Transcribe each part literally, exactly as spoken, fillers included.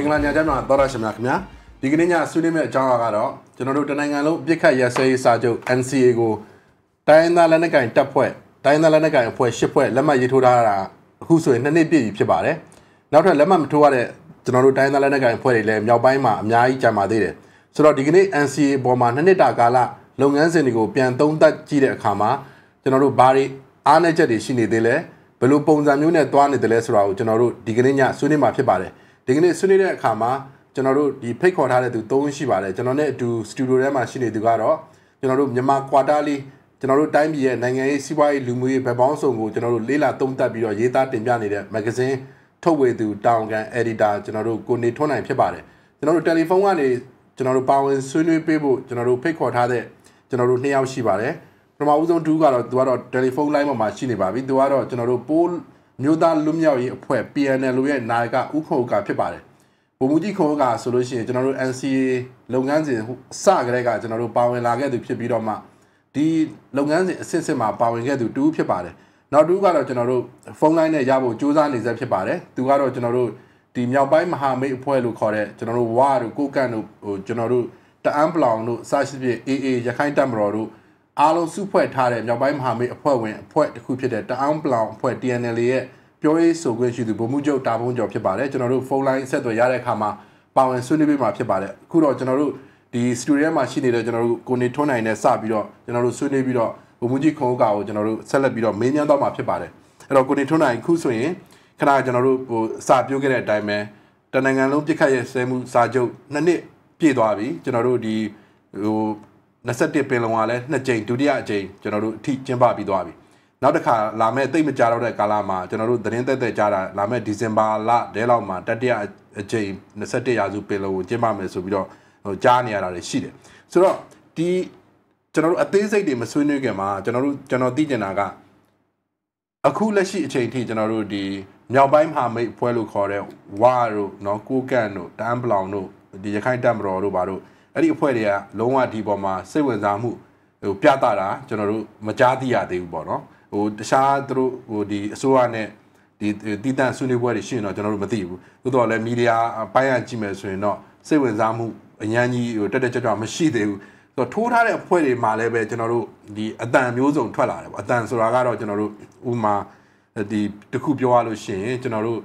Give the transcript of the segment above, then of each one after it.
England General Barashmakna, beginning as soon as Jangara, General Tanangalo, Bika Yasay Sajo, N C A go, Diana Lanaka in Tapway, Diana Lanaka in Poe Shipway, Lama Yitudara, Husu in the Nibi Pibare. Now to Lemam Tuare, General Diana Lanaka in Poe Lem, Yabaima, Mia Jamadire. So the degree N C A Boma Nanita Gala, Long Ansenigo, Pianton that Gide Kama, General Barry, Anna Jadi Shini Dele. Below Ponzamune, Tuan the Lesra, General Digrina, Sunima Pibare. Digni Sunida Kama, General Di Pecora to Ton Shibare, General to Studio Rema Shini Dugaro, General Yama Quadali, General Timbier, Nanga C Y Lumui Babonso, General Lila Tonta Bio Yeta Timbiani, Magazine, Toway to Downgan Editor, General Gundi Tona Pibare. General Telephone one is General Power and Sunu Pibu, General Pecora, General Niao Shibare. From our own two telephone line of machine, Babi, Duaro, General Pool, Nuda Lumia, P N L, Naga, Ukoga, Pibare. Umudi Koga solution, General N C A, Longanzi, Sagrega, General Bowen Laga, the Pibidoma, D. Longanzi, Sensima, Bowen get to do Pibare. Now Dugaro General, phone line Yabo, Josan is a Pibare, Dugaro General, the Miabai Mahame Puelu Corre, General Waru, Gokanu, General, the Amplon, Sashi, E. Jacaitam Rodu. Allo super tired, your by Mohammed, a poet, poet who pitted the unblown poet D N L A, Pure so great you the Bomujo Tabun of Pibare, General Four Line said to Yarekama, Bow and Sunibima Pibare, Kuro General, the studio machine, General Gonitona in a Sabio, General Sunibiro, Umuji Koga, General Celebiro, Mania Doma Pibare, and Gonitona in Kusui, Kana General Sabio get a dime, Tanangan Lupika Semu Sajo, Nani Pidoavi, General the Nasati Pelonale, Najane, Dudia Jane, General Teach and Babi Dobi. Now the car, Lame, Timajaro de Calama, General Dente de Jara, Lame, December, La Deloma, Tadia Jane, Nasati Azupelo, Jemame Subido, Jania Rashid. So the General Atese de Masunugama, General General Dijanaga. A cool she chain tea, General D. Nyabaim Hame, Puelu Corre, Waru, no Kukano, Tamblano, the Yakaitam Robaru. Any poeria, Loma di Boma, Seven Zamu, Piatara, General Majadia de Bono, or the Shadru, or the Suane, the Ditan Suniwari Shino, General Madibu, Udola Media, Bayan Jimesuino, Seven Zamu, Yani, or Tedra Machide, the total poet Malebe, General, the Adan Yuzon Twala, Adan Suragaro, General Uma, the Kupioalu Shin, General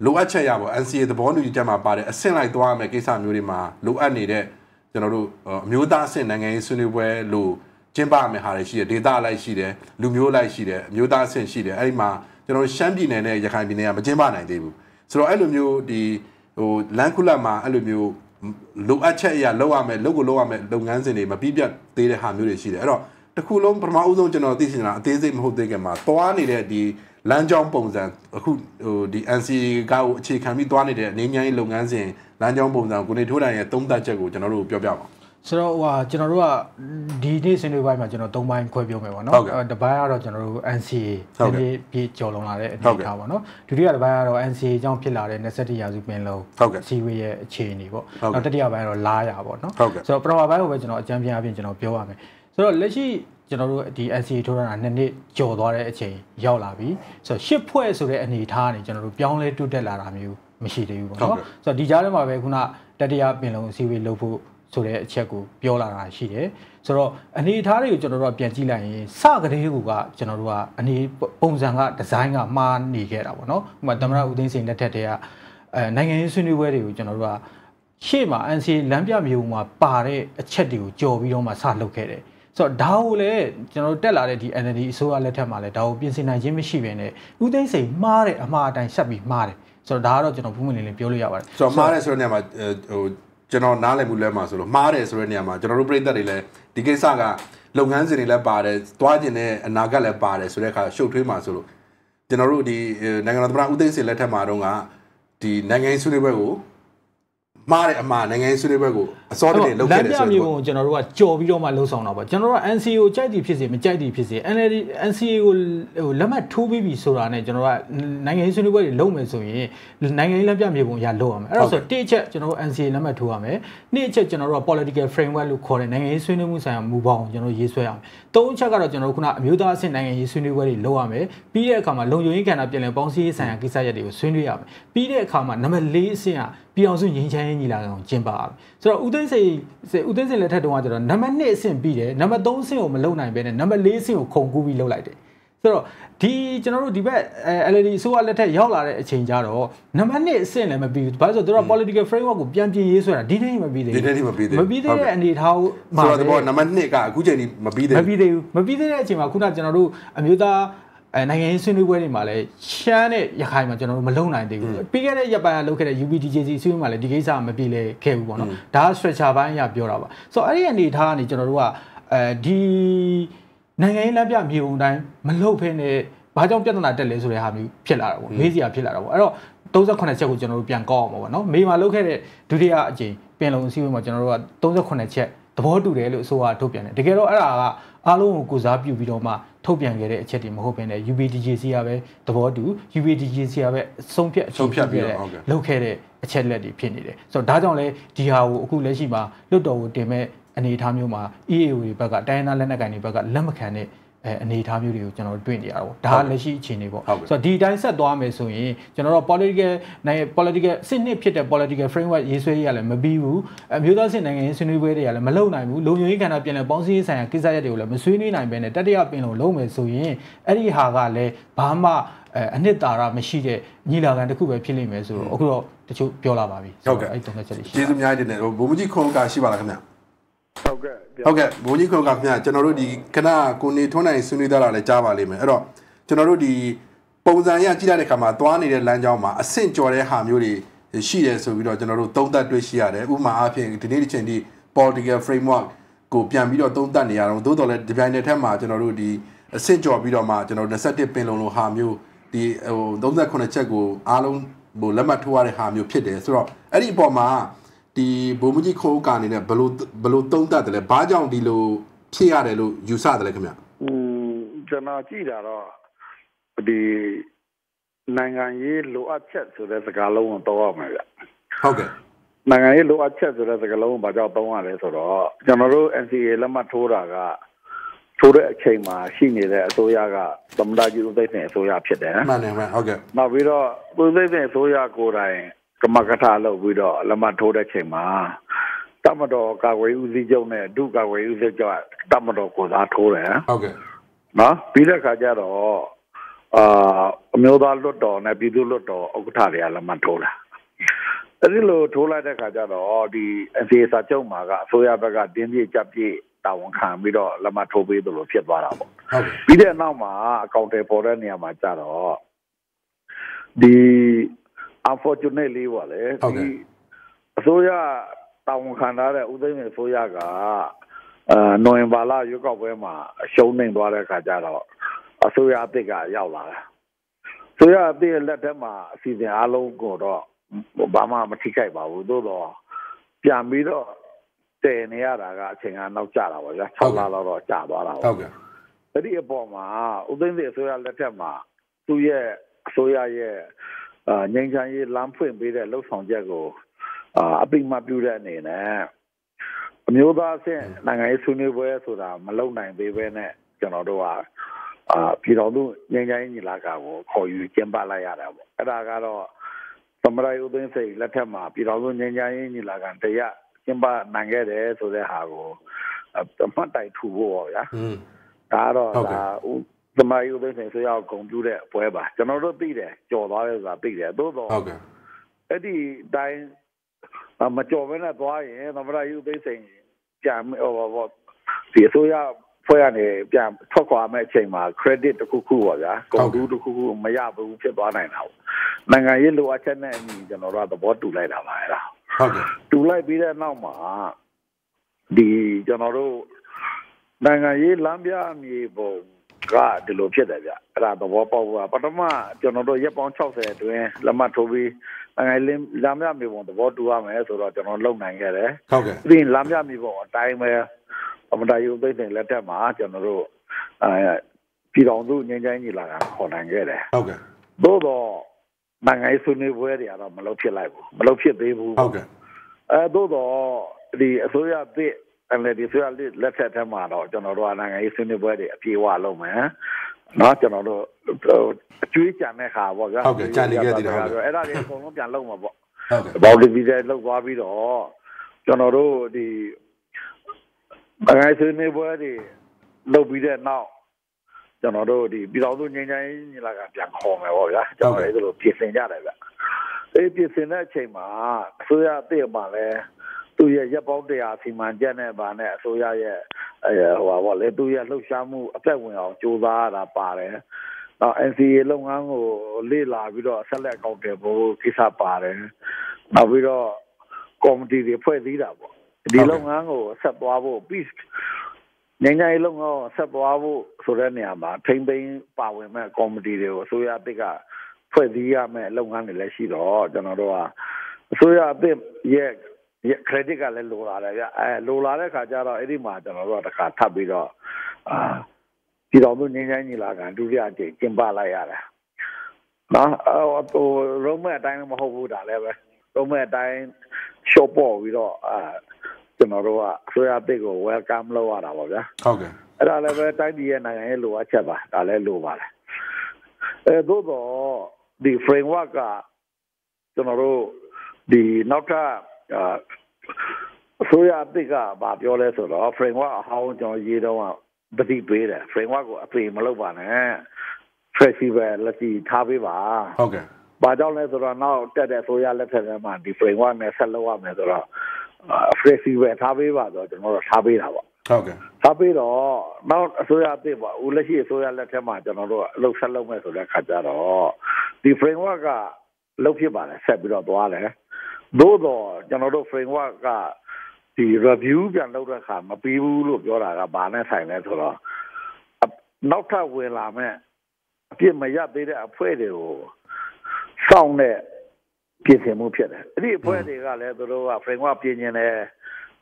Luachayabo, and see the Bonu Jama Bari, a sin like Duame Gisa Murima, Luanide. General Muda Sin and Suniwe Lu, Jimba Meharishi, Deda Lai Shide, Lumio Lai Shide, Muda Sin Shide, Elma, General Shamdin and Yakabina, Jimana Debu. So Alumio, the Lanculama, Alumio, Luachea, Loame, Logoloame, Longanzine, Mabibia, De Hamuri Shide. The Kulum Pramauzo General Disina, Dizim Hodegama, Toanide, the Lanjong Bonzan, who the N C Gao Chikami Duanide, Nina Longanzin. Lanjong Bonzan, Gunituna, and Tonda Jago, General Piobia. So, General D. Sinubima, General Toma and Quibio, the buyer of General N C, P. Jolonare, Tavano, to the buyer of N C, John Pilar, and the city as you may low, C V A Chinibo, not the buyer of Laya. So, probably original champion of General Pioame. So, let's see. General the N C A tour and then Joe Dorache Yolabi. So ship poets of any tiny general Bionle to Delaramu, Michide. So the Jarama Veguna, Dadia Bino, Sivi Lopu, Sure Cheku, Biola Shide. So an Italian general Bianzilla, Saga Huga, General, and he Bonzanga, designer, man, Nigerano, Madame Udins in the Tetia, Nangan Suniwari, General Shema, and see Lambia Muma, Pare, a Chedu, Joe Vioma San located. So Daule, General Delari, and the Isua Letamale, Dao, Binsina Jimmy Shivene, who they say Mare, Amad, and Shabi Mare. So Daro, General Pumin in Piolia. So Mare Serenema, General Nale Mulema, Mare Serenema, General Bredarile, the Gesaga, Longanzi Labares, Twajine, and Nagale Bares, Reka, Show Trimasolo. General the Naganabra, who they say Letamaronga, the Nangan Suniwego. Mare Aman and Sunibago. Sorry, look at you, General Joe Vioma Losonova. General N C O Jadi Pizzi, Jadi Pizzi, and N C O Lama two B B Surane, General Nangan Suniway Lomasui, Nangan Labiamu Yalom. Also, teacher General N C Lama Tuame, nature General Political Framework, look calling Nangan Sunimus and move on, General Yiswam. Don't check out General Kuna, Mudas and Nangan Suniway Loame, Peter Kama, Longuin can appeal and Bonsi and Kisaya Sunyam, Peter Kama, Namalasia. ပြည်အောင်စုငြိမ်းချမ်းရေးညီလာခံကိုကျင်းပရမယ်ဆိုတော့ဦးသိန်းစိန်ဦးသိန်းစိန်လက်ထက်တုန်းကကျတော့နံပါတ်နှစ်အဆင့်ပြီးတယ်နံပါတ်သုံးအဆင့်ကိုမလုပ်နိုင်ဘဲနဲ့နံပါတ်လေးအဆင့်ကိုခုန်ကူးပြီးလုပ်လိုက်တယ်ဆိုတော့ဒီကျွန်တော်တို့ဒီဘက် L D အစိုးရလက်ထက်ရောက်လာတဲ့အချိန်ကျတော့နံပါတ်နှစ်အဆင့်လည်းမပြီးဘူးဘာလို့ဆိုတော့သူက political framework ကိုပြန်ပြင်ရေးဆွဲတာဒီနေ့မပြီးသေးဘူးဒီနေ့မပြီးသေးဘူးမပြီးသေးတဲ့အနေထားမှာဆိုတော့နံပါတ်နှစ်ကအခုချိန်ကြီးမပြီးသေးဘူးမပြီးသေးဘူးမပြီးသေးတဲ့အချိန်မှာခုနကျွန်တော်တို့အမျိုးသားအဲနိုင်ငံရေးဆွေးနွေးပွဲတွေမှာလည်းရှမ်းနဲ့ရခိုင်မှာကျွန်တော်တို့မလုံနိုင်သေးဘူးပြီးခဲ့တဲ့ရပိုင်းကလုပ်ခဲ့တဲ့ U P D J C ဆွေးနွေးပွဲမှာလည်းဒီကိစ္စမပြေလည်ခဲ့ဘူးပေါ့နော်ဒါက structure ဘိုင်းအရပြောတာပါဆိုတော့အဲ့ဒီအနေထားကနေကျွန်တော်တို့ကအဲဒီနိုင်ငံရေးလမ်းပြမြေပုံတိုင်းမလုပ်ဖ ೇನೆ ဘာကြောင့်ပြဿနာတက်လဲဆိုတဲ့ဟာမျိုးဖြစ်လာတာပေါ့မေးစရာဖြစ်လာတာပေါ့အဲ့တော့သုံး十八ချက်ကိုကျွန်တော်တို့ပြန်ကောက်အောင်ပါပေါ့နော်မေးမှာလုပ်ခဲ့တဲ့ဒုတိယအကြိမ်ပင်လုံအစည်းအဝေးမှာကျွန်တော်တို့ကသုံး十八ချက်သဘောတူတယ်လို့အစိုးရထုတ်ပြန်တယ်တကယ်တော့အဲ့ဒါကအားလုံးကိုကိုစားပြုပြီးတော့မှထုတ်ပြန်ခဲ့တဲ့အချက်တွေမဟုတ်ဘဲနဲ့ U P D J C ကပဲသဘောတူ U P D J C ကပဲအဆုံးဖြတ်အဆုံးဖြတ်ပြီးတော့လုပ်ခဲ့တဲ့အချက်လက်တွေဖြစ်နေတယ်ဆိုတော့ဒါကြောင့်လဲဒီဟာကိုအခုလက်ရှိမှာလွှတ်တော်ကိုတင်မဲ့အနေအထားမျိုးမှာ E A O တွေဘက်ကတိုင်းနာလက်နက်ကိုင်တွေဘက်ကလက်မခံတဲ့အနေအထားမျိုးတွေကိုကျွန်တော်တွေ့နေရတာပေါ့ဒါလက်ရှိအခြေအနေပေါ့ဆိုတော့ဒီတိုင်းဆက်သွားမယ်ဆိုရင်ကျွန်တော်တို့ political နိုင် political စစ်နှစ်ဖြစ်တဲ့ political framework ရေးဆွဲရေးရလည်းမပြီးဘူးအမျိုးသားစစ်နိုင်ငံရေးဆွေးနွေးပွဲတွေကလည်းမလုပ်နိုင်ဘူးလုံခြုံရေးကဏ္ဍပြန်လည်ပေါင်းစည်းရေးဆိုင်ရာကိစ္စရပ်တွေကိုလည်းမဆွေးနွေးနိုင်ဘဲနဲ့တတိယပင်လုံလုံးမယ်ဆိုရင်အဲ့ဒီဟာကလည်းဘာမှအနှစ်သာရမရှိတဲ့ညီလာခံတစ်ခုပဲဖြစ်နေမယ်ဆိုတော့အခုတော့တချို့ပြောလာပါပြီဟုတ်ကဲ့အဲ့ဒီသုံးချက်လေးရှိတယ်ကျေးဇူးများတင်တယ်ဘုံမကြီးခွန်ကရှိပါလားခင်ဗျဟုတ်ကဲ့ဟုတ်ကဲ့ဘုန်းကြီးခေါကခင်ဗျာကျွန်တော်တို့ဒီခဏကိုနေထွန်းနိုင်ဆွေးနွေးသားလာလဲကြားပါလိမ့်မယ်အဲ့တော့ကျွန်တော်တို့ဒီပုံစံရကြည့်ရတဲ့ခါမှာသွားနေတဲ့လမ်းကြောင်းမှာအဆင့်ကျော်တဲ့ဟာမျိုးတွေရှိတယ်ဆိုပြီးတော့ကျွန်တော်တို့သုံးသပ်တွေ့ရှိရတယ်ဥပမာအားဖြင့်ဒီနေ့တစ်ချိန်ဒီ political framework ကိုပြန်ပြီးတော့သုံးသပ်နေရအောင်သို့တော်လည်းဒီပိုင်းတဲ့ထက်မှာကျွန်တော်တို့ဒီအဆင့်ကျော်ပြီးတော့မှကျွန်တော်နံပါတ်တစ်ပင်လုံလိုဟာမျိုးဒီဟိုသုံး十八ချက်ကိုအားလုံးဟိုလက်မှတ်ထိုးရတဲ့ဟာမျိုးဖြစ်တယ်ဆိုတော့အဲ့ဒီအပေါ်မှာဒီဘုံမကြီးခိုးကအနေနဲ့ဘလို့ဘလို့သုံးသပ်တယ်လဲဘာကြောင့်ဒီလိုဖြစ်ရတယ်လို့ယူဆတယ်လဲခင်ဗျ။อืมကျွန်တော်ကြည့်တာတော့ဒီနိုင်ငံရေးလိုအပ်ချက်ဆိုတဲ့စကားလုံးကိုသုံးရမှာဗျ။ဟုတ်ကဲ့။နိုင်ငံရေးလိုအပ်ချက်ဆိုတဲ့စကားလုံးကိုဘာကြောင့်သုံးရလဲဆိုတော့ကျွန်တော်တို့ N C A လက်မှတ်ထိုးတာကထိုးတဲ့အချိန်မှာရှိနေတဲ့အစိုးရကသမ္မတကြီးဦးသိန်းစိန်အစိုးရဖြစ်တယ်။မှန်တယ်မှန်ဟုတ်ကဲ့။နောက်ပြီးတော့ဦးသိန်းစိန်အစိုးရကိုယ်တိုင်ကမ္မကထာလုပ်ပြီးတော့လက်မှတ်ထိုးတဲ့ချိန်မှာတမတော်ကာဝေးဦးစီးချုပ်နဲ့ဒုကာဝေးဦးစီးချုပ်ကတမတော်ကိုသာထိုးတယ်ဟုတ်ကဲ့နော်ပြီးတဲ့ခါကျတော့အာအမျိုးသားလွတ်တော်နဲ့ပြည်သူလွတ်တော်ဥက္ကဋ္ဌတွေကလက်မှတ်ထိုးလာအဲဒီလိုထိုးလိုက်တဲ့ခါကျတော့ဒီအစီအစာချုပ်မှာကအစိုးရဘက်ကတင်းပြည့်ကြပ်ပြည့်တာဝန်ခံပြီးတော့လက်မှတ်ထိုးပေးသလိုဖြစ်သွားတာပေါ့ဟုတ်ပြီးတဲ့နောက်မှာအကောင့်တွေပေါ်တဲ့နေရာမှာကျတော့ဒီ unfortunately ပါလေဒီအစိုးရတာဝန်ခံထားတဲ့ဦးသိန်းစိန်အစိုးရကအာနိုဝင်ဘာလရွေးကောက်ပွဲမှာအရှုံးနိုင်သွားတဲ့အခါကျတော့အစိုးရအသစ်ကရောက်လာတယ်အစိုးရအသစ်လက်ထက်မှာအစီအစဉ်အားလုံးကိုတော့ဘာမှမထိခိုက်ပါဘူးသို့တော့ပြန်ပြီးတော့တည်နေရတာကအချိန်ကနောက်ကျတာပါဗျာ၆လလောက်တော့ကြာသွားတာဟုတ်ကဲ့အဲ့ဒီအပေါ်မှာဦးသိန်းစိန်အစိုးရလက်ထက်မှာသူ့ရဲ့အစိုးရရဲ့အာငြိမ်းချမ်းရေးလမ်းဖွင့်ပေးတဲ့လှုပ်ဆောင်ချက်ကိုအာအပိမပြုတဲ့အနေနဲ့အမျိုးသားအဆင့်နိုင်ငံရေးဆွေးနွေးပွဲဆိုတာမလုပ်နိုင်သေးပဲနဲ့ကျွန်တော်တို့ကအာပြည်တော်တို့ငြိမ်းချမ်းရေးညီလာခံကိုခေါ်ယူကျင်းပလိုက်ရတာပေါ့အဲ့ဒါကတော့သမ္မတဦးသိန်းစိန်လက်ထက်မှာပြည်တော်တို့ငြိမ်းချမ်းရေးညီလာခံတရကျင်းပနိုင်ခဲ့တယ်ဆိုတဲ့ဟာကိုမှတ်တိုင်ထူဖို့ပေါ့ဗျာဒါတော့ဒါသမားယူသိနေဆိုရအောင်ဂုံပြူတဲ့ပွဲပါကျွန်တော်တို့သိတယ်ကြော်သွားတယ်ဆိုတာသိတယ်သို့တော့ဟုတ်ကဲ့အဲ့ဒီတိုင်းမကြော်ဘဲနဲ့သွားရင်သမ္မတယူသိစိန်ကြံဟောပေါ့ဒီဆိုရဖွဲ့ရနေပြန်ထွက်ခွာမဲ့အချိန်မှာ credit တစ်ခုခုပေါ့ဗျာဂုံပြူတစ်ခုခုမရဘူးဖြစ်သွားနိုင်တာပေါ့နိုင်ငံရေးလိုအပ်ချက်နဲ့အညီကျွန်တော်တို့သဘောတူလိုက်တာပါအဲ့ဒါဟုတ်ကဲ့တူလိုက်ပြီးတဲ့နောက်မှာဒီကျွန်တော်တို့နိုင်ငံရေးလမ်းပြမြေပုံကဒီလိုဖြစ်တယ်ဗျအဲ့ဒါသဘောပေါက်ပါပထမကျွန်တော်တို့ရက်ပေါင်း၆၀အတွင်းလက်မှတ်ထိုးပြီးအဲလမ်းမြမြေပုံသဘောတူရမယ်ဆိုတော့ကျွန်တော်လုပ်နိုင်ခဲ့တယ်ဟုတ်ကဲ့ပြီးလမ်းမြမြေပုံအတိုင်းပဲအမတယူသိတဲ့လက်ထက်မှာကျွန်တော်တို့အဲပြည်တော်စုငြိမ်းချမ်းညီလာခံခေါ်နိုင်ခဲ့တယ်ဟုတ်ကဲ့သို့တော့နိုင်ငံရေးဆွေးနွေးပွဲတွေကတော့မလုပ်ဖြစ်လိုက်ဘူးမလုပ်ဖြစ်သေးဘူးဟုတ်ကဲ့အဲသို့တော့ဒီအစိုးရတဲ့အဲ့ဒီဆိုရလက်ထက်ထဲမှာတော့ကျွန်တော်တို့နိုင်ငံရေးဆွေးနွေးပွဲတွေအပြေအဝလုပ်မယ်။နော်ကျွန်တော်တို့အကျွေးကြံတဲ့ခါပေါ့ဗျာ။ဟုတ်ကဲ့ကြံနေခဲ့သေးတယ်ဟုတ်ကဲ့။အဲ့ဒါတွေအကုန်လုံးပြန်လုပ်မှာပေါ့ Okay. About the visa, look, what we do. General, the I say never the look visa now. General, the visa do you know like a black hole, or yeah, general the look piercing down there. The piercing that came out, so yeah, they about there. Do you about the arty man, Janet, so yeah, yeah. Yeah, what let do you look shamu? I play when I choose that party. Now, N C A long ago, Lila, we don't select out the book, Kissa party. Now we don't come to the point leader. The long ago, Sabuavo, Beast. Nina long, Sabuavo, Soraniama, Pain, Power, man, comedy, so ya bigger. Point the year, man, long and less, you know, Donora. So ya, yeah. Yeah, credit card and Lola, Lola Kajara, Edima, Rotaka, Tabida, Pidominila, Dulia, Timbalayara. Now, Roma Dine Mahobuda, Roma Dine Shopo, we don't, General, Korea Bigo, welcome Loa. Okay. And I'll ever time the end and Lua Cheva, Aleluva. Though the framework, General, the Noka. Uh, so yeah, big about your lesson offering what how you don't want the deep breather. Framework, a free Malova, eh? Tracy, let's see, Taviva. Okay. But don't let her now that that's why I let her man the framework, a salon, a Tracy, Taviva, or tomorrow Tabina. Okay. Tabino, now so yeah, Ulashi, so I let her man, look salon, so that Kajaro. The framework, look you by a separate water. Though general framework, the review and local come, a people look your Arabana silent or not a well, I mean, give my yard data a predio sound there, give him up here. The predio, I let the row, framework opinion,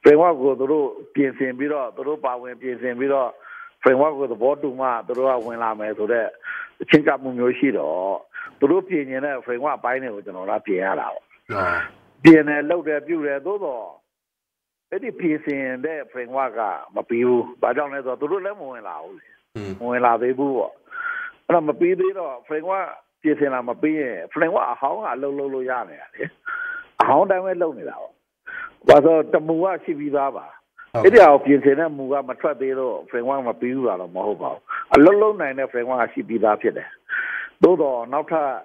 framework go the row, P N C below, the rope, I went P N C below, framework with the board to my, the row when I'm at that, the chink up on your sheet or the rope in a framework by now, the Nora Piana. P N L low there, you read all. Any piece in there, Pringwaga, Mapu, but don't let the Lemo and out. When I be boo. And I'm a bee, Pringwa, yes, and I'm a bee. Pringwa, how I low low yarn. How damn it lonely now. But the Mua Shibaba. It is our piece and Mua Matrado, Pringwa Mapu, and Mohova. A low low nine, Pringwa Shibaba. Dodo, not her.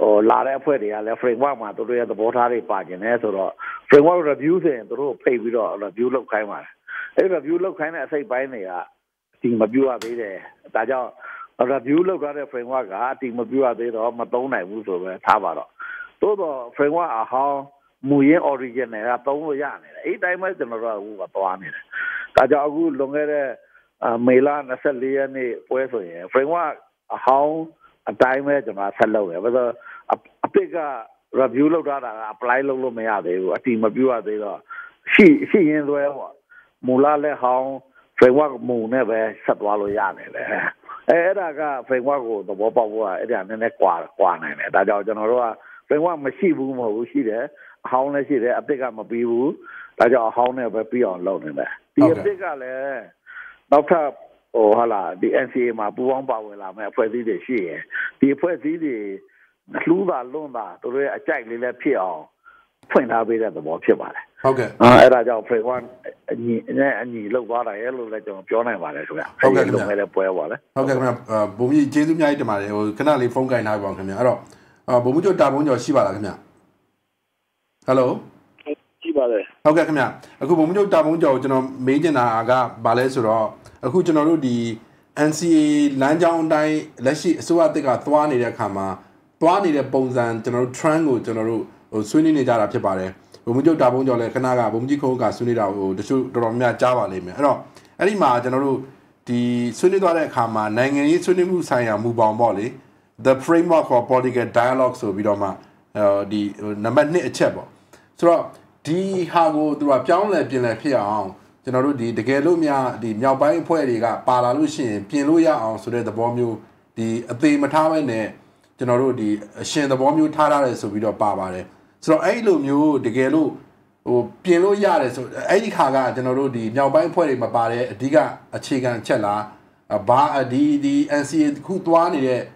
Oh, Lara Ferry, I left Framework to read the Botari Paginess or Framework reviews and the rope pay with a review of Kaima. A review of Kaima, I say, by me, I think Mabua be there. Taja, a review of other framework, I think Mabua be there, Madonna, Muso, Tavaro. Todo framework, how Muyen origin, I don't know. Eight diamonds in a row, Toamin. Taja, good longer Milan, a Saliani, Puerto, framework, how. A time where the Marcello, whether a bigger review of that apply low mea, a team of you are there. She she in the Mulale Hong, Framework Moon never Sapalo Yan. Eraga, Framework, the Boba, and the Nequa, Quan, and that General, Framework Machine Boom, who she there, how much she there, a bigger Mabu, that your home never be on loan in there. Be a bigger, Doctor. Oh, hala, the N C A ma buang bawa la ma pergi deh sih, di pergi deh, lupa lupa, tu le ajak lelak piau, pun dah beri dah bawa piau mana. Okay. Ah, ada jauh pergi, ni ni lupa dah, lupa jauh piau ni mana tu ya. Okay. Lupa ada pergi mana. Okay, kerana bumi jadi macam ni mana, kena lifong kain apa macam ni, ada. Bumi jauh dah bumi jauh siapa lah macam ni. Hello. Siapa le? Okay, macam ni. Aku bumi jauh dah bumi jauh, jenama meja na aga balai surau. Aku cenderung di N C A lanjau undai lesi suatu dekat tuan ini kama tuan ini bausan cenderung triangle cenderung suni ni jarak cepat eh, bumi jauh dah bumi jauh le kenaga bumi jauh kah suni dah desu dorongnya Jawa le me, no, hari mah cenderung di suni tuan le kama nengen ini suni musa yang mubang balik the framework of political dialogue so bidoma di nama ni cebo, so di hago tu apa yang le pilih pilih. Jenaru di dekat lumia di miao bayi poe di ka palalu sih pilu ya ang sudah terbomiu di ati matawai ne jenaru di sih terbomiu thara le subido papa le so ayi lumiu dekat lu pilu ya le so ayi kaga jenaru di miao bayi poe di papa le di ka acikan cila bah di di N C A kutuan ni le